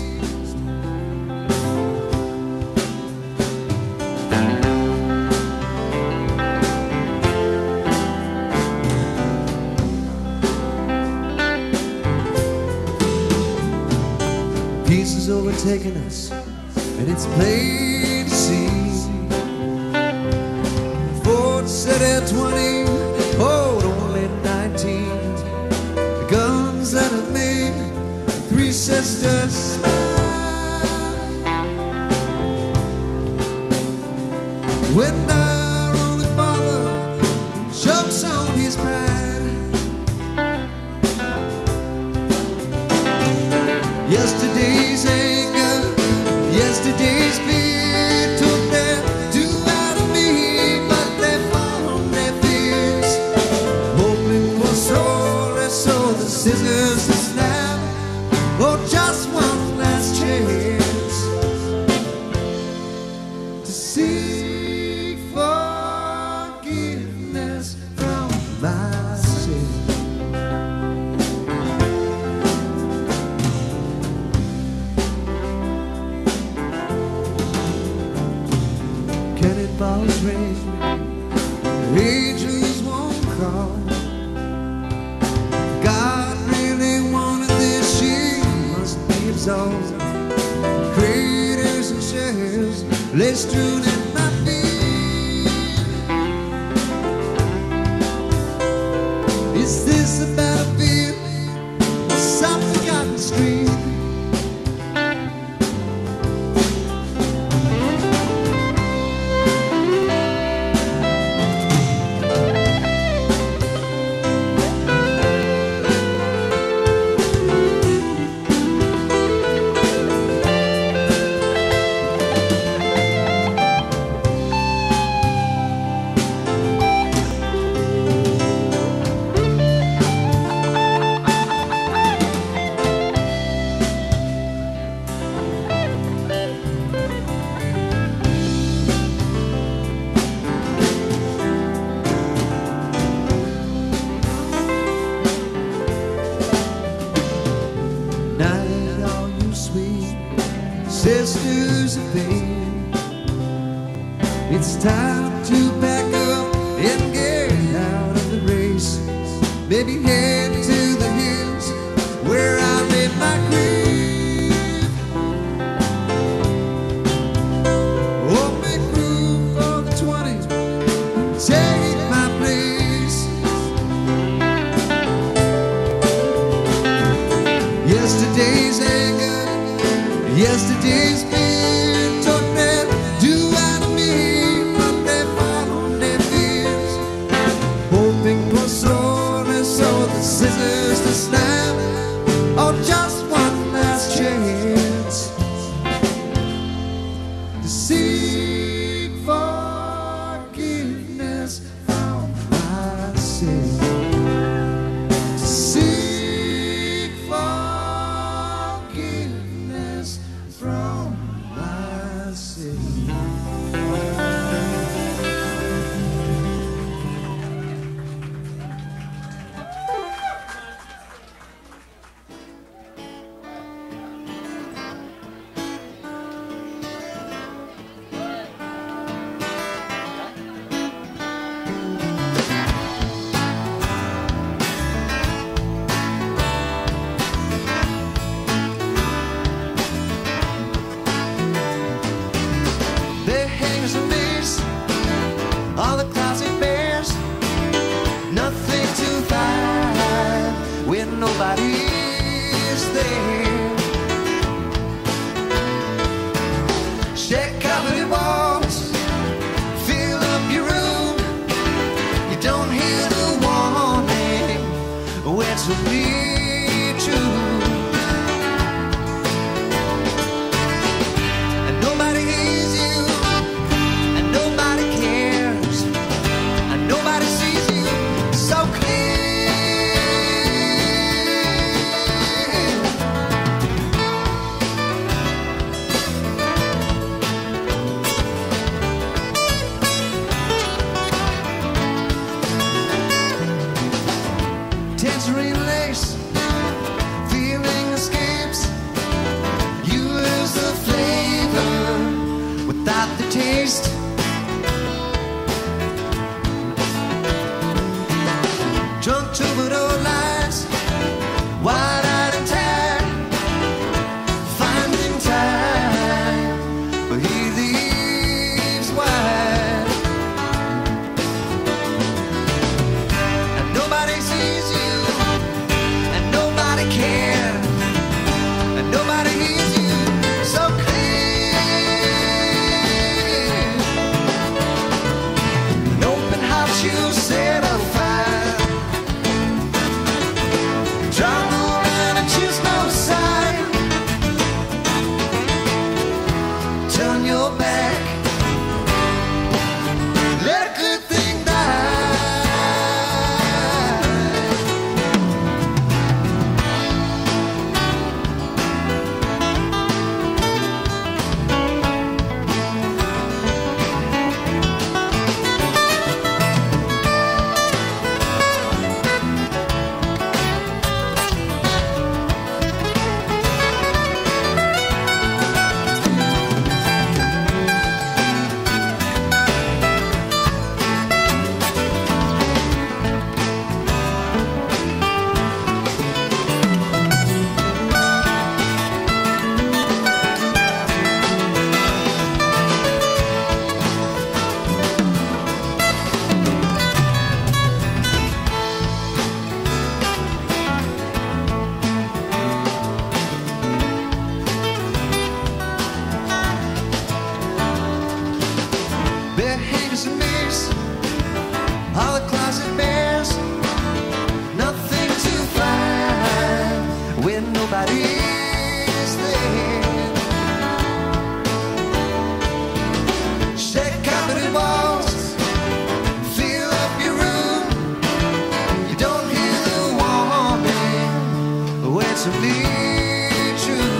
Peace has overtaken us, and it's plain to see. Ford said at twenty, oh, don't let nineteen. Guns that have made three sisters smile. When our only father chokes on his pride. Yesterday's anger, yesterday's fear took their two out of me, but they fall on their fears, hoping for so. So the scissors are snapped, oh, just one last chance to seek forgiveness from myself. Can it balls raise me? Angels won't call. Craters and shares lay strewn at my feet. Is this a battlefield or some forgotten street? Sisters of pain, it's time to back up and get out of the race. Maybe head to the hills where I made my grave. Open room for the twenties, take my place. Yesterday's anger, yesterday's fear took that dew out of me, but deck covered in walls, fill up your room. You don't hear the warning, oh, it's really true. And nobody hears you, and nobody cares, and nobody sees you so clear. Tangerine lace, feeling escapes. You lose the flavor without the taste. Drunk troubadour lies, wide-eyed and tired, finding time, but he leaves wide. And nobody sees you, and nobody cares, and nobody hears you so clear. An open house you set a fire, drive around and choose no side. Turn your back, let a good thing die. Bed hangers and mirrors, all the closet bears, nothing to find when nobody's there. Shake carpeted walls, fill up your room. You don't hear the warning when to leave true.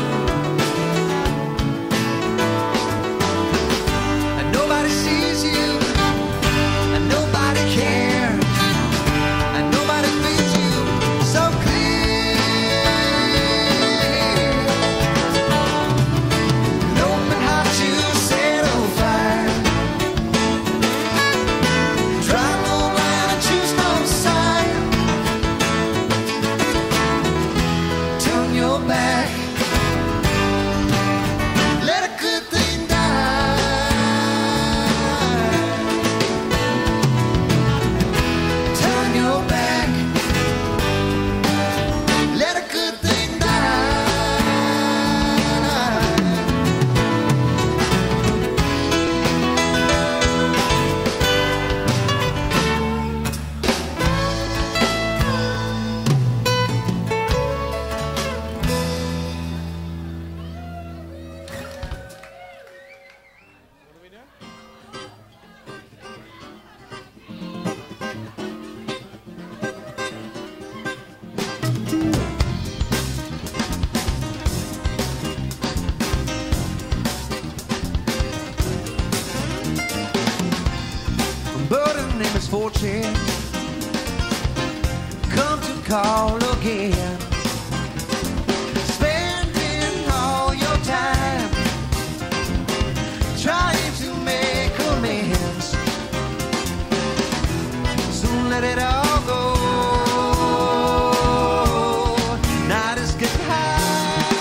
Misfortune come to call again, spending all your time trying to make amends. Soon let it all go, night is getting high.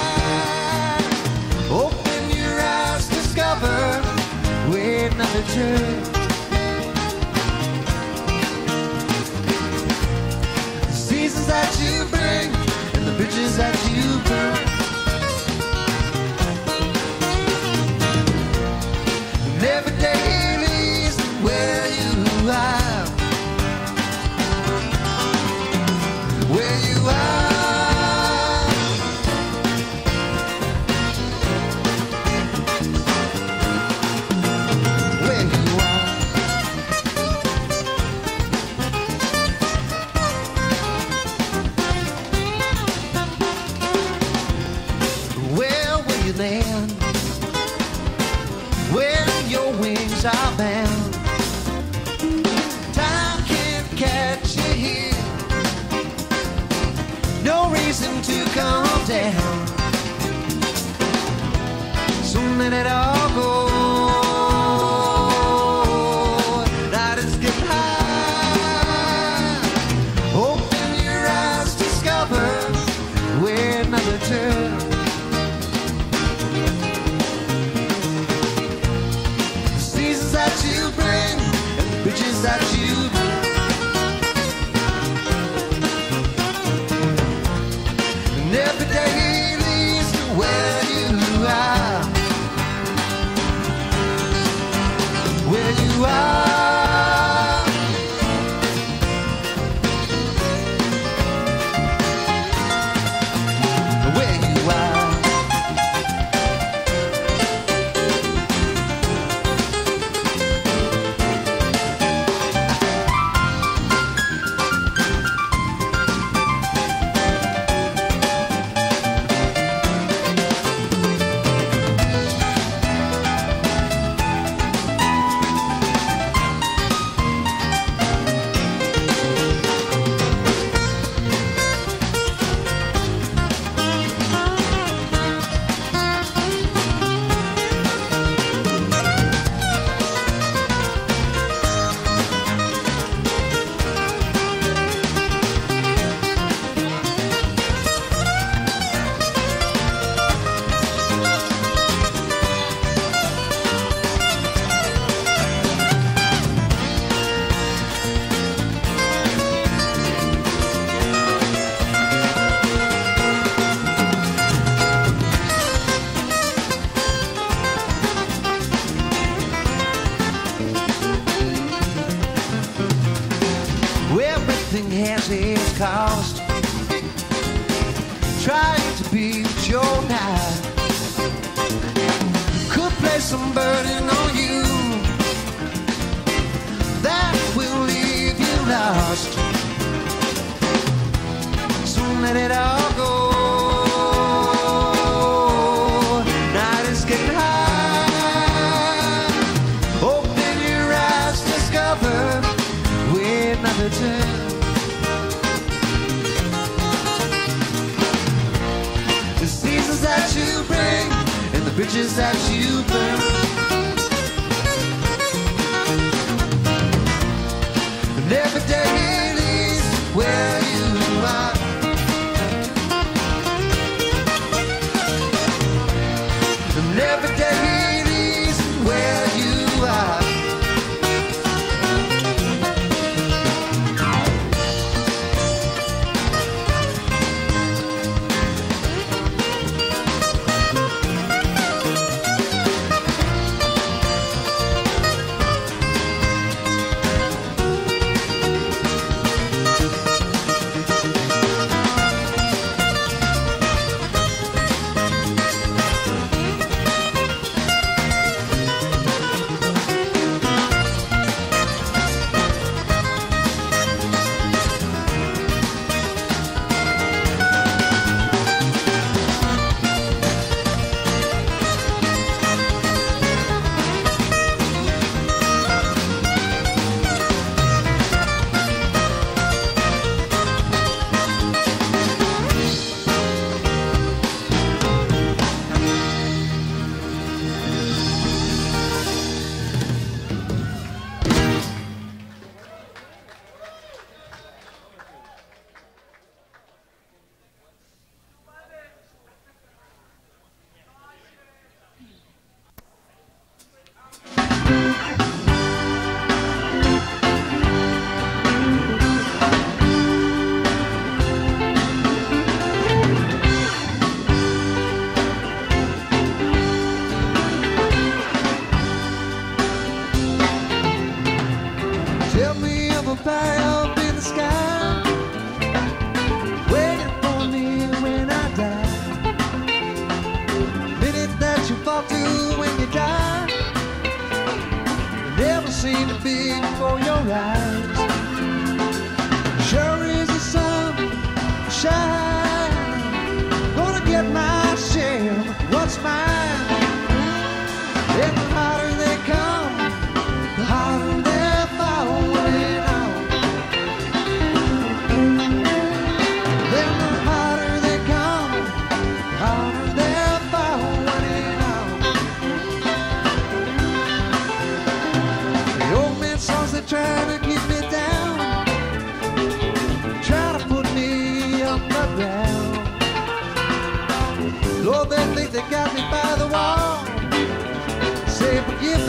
Open your eyes, discover we're not the truth. That you bring and the bridges that you burn, that you do. And every day leads to where you are, where you are. Where you are. Everything has its cost. Trying to be what you're not could place some burden on you that will leave you lost. So let it all go. Night is getting high. Open your eyes, discover we're not the turn. That you bring and the bridges that you burn, and every day leads where you are, and every day leads where you are,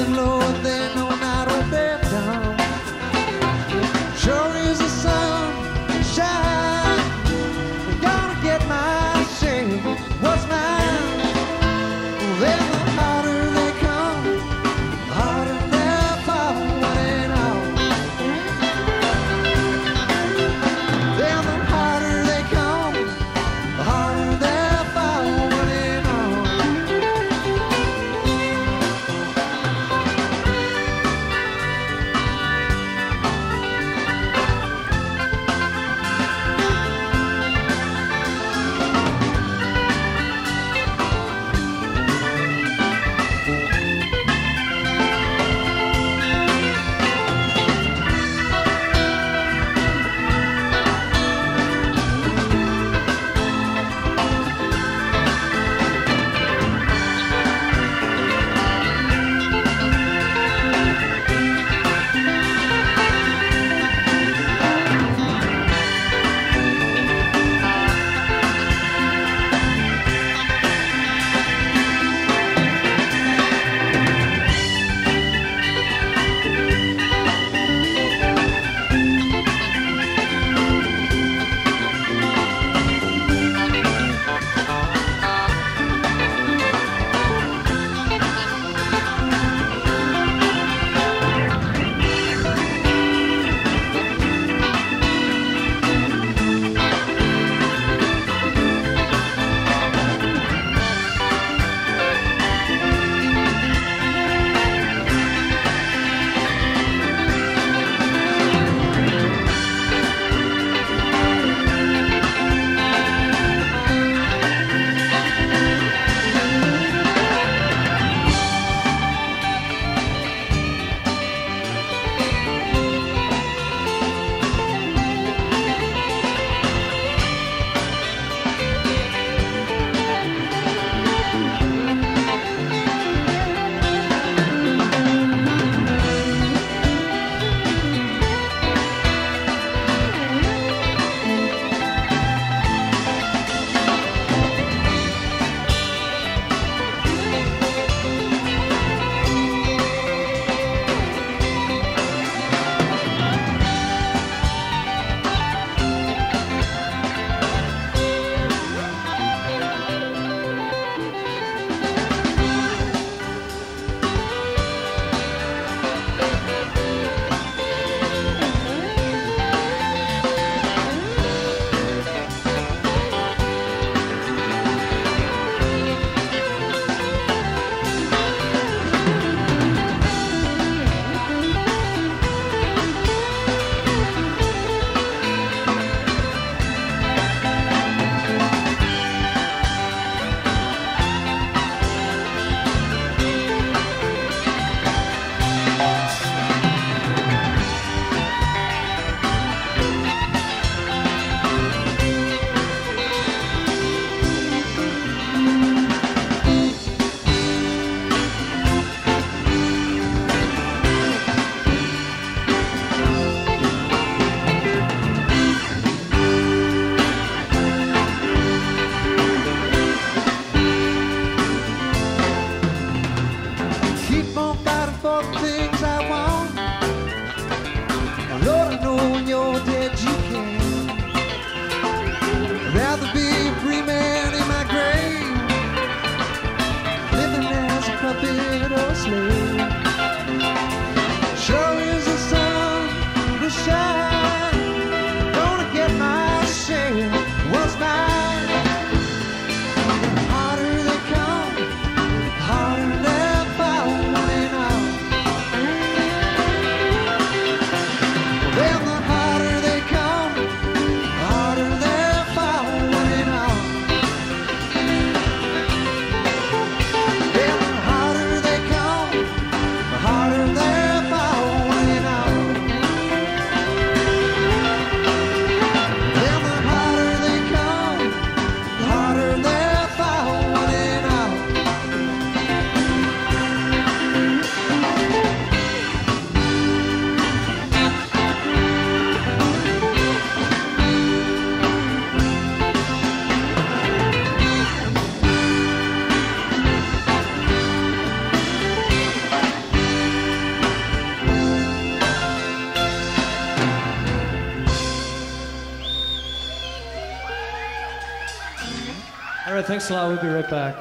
Lord, they know not what they've done. sleigh. Sure is the sun to shine. Gonna get my share. What's mine? The harder they come, the harder they're falling off. Then the harder they come, the harder they're falling off. Then the harder they come, the harder they're falling off. Then the harder they come, the harder they're falling off. All right, thanks a lot. We'll be right back.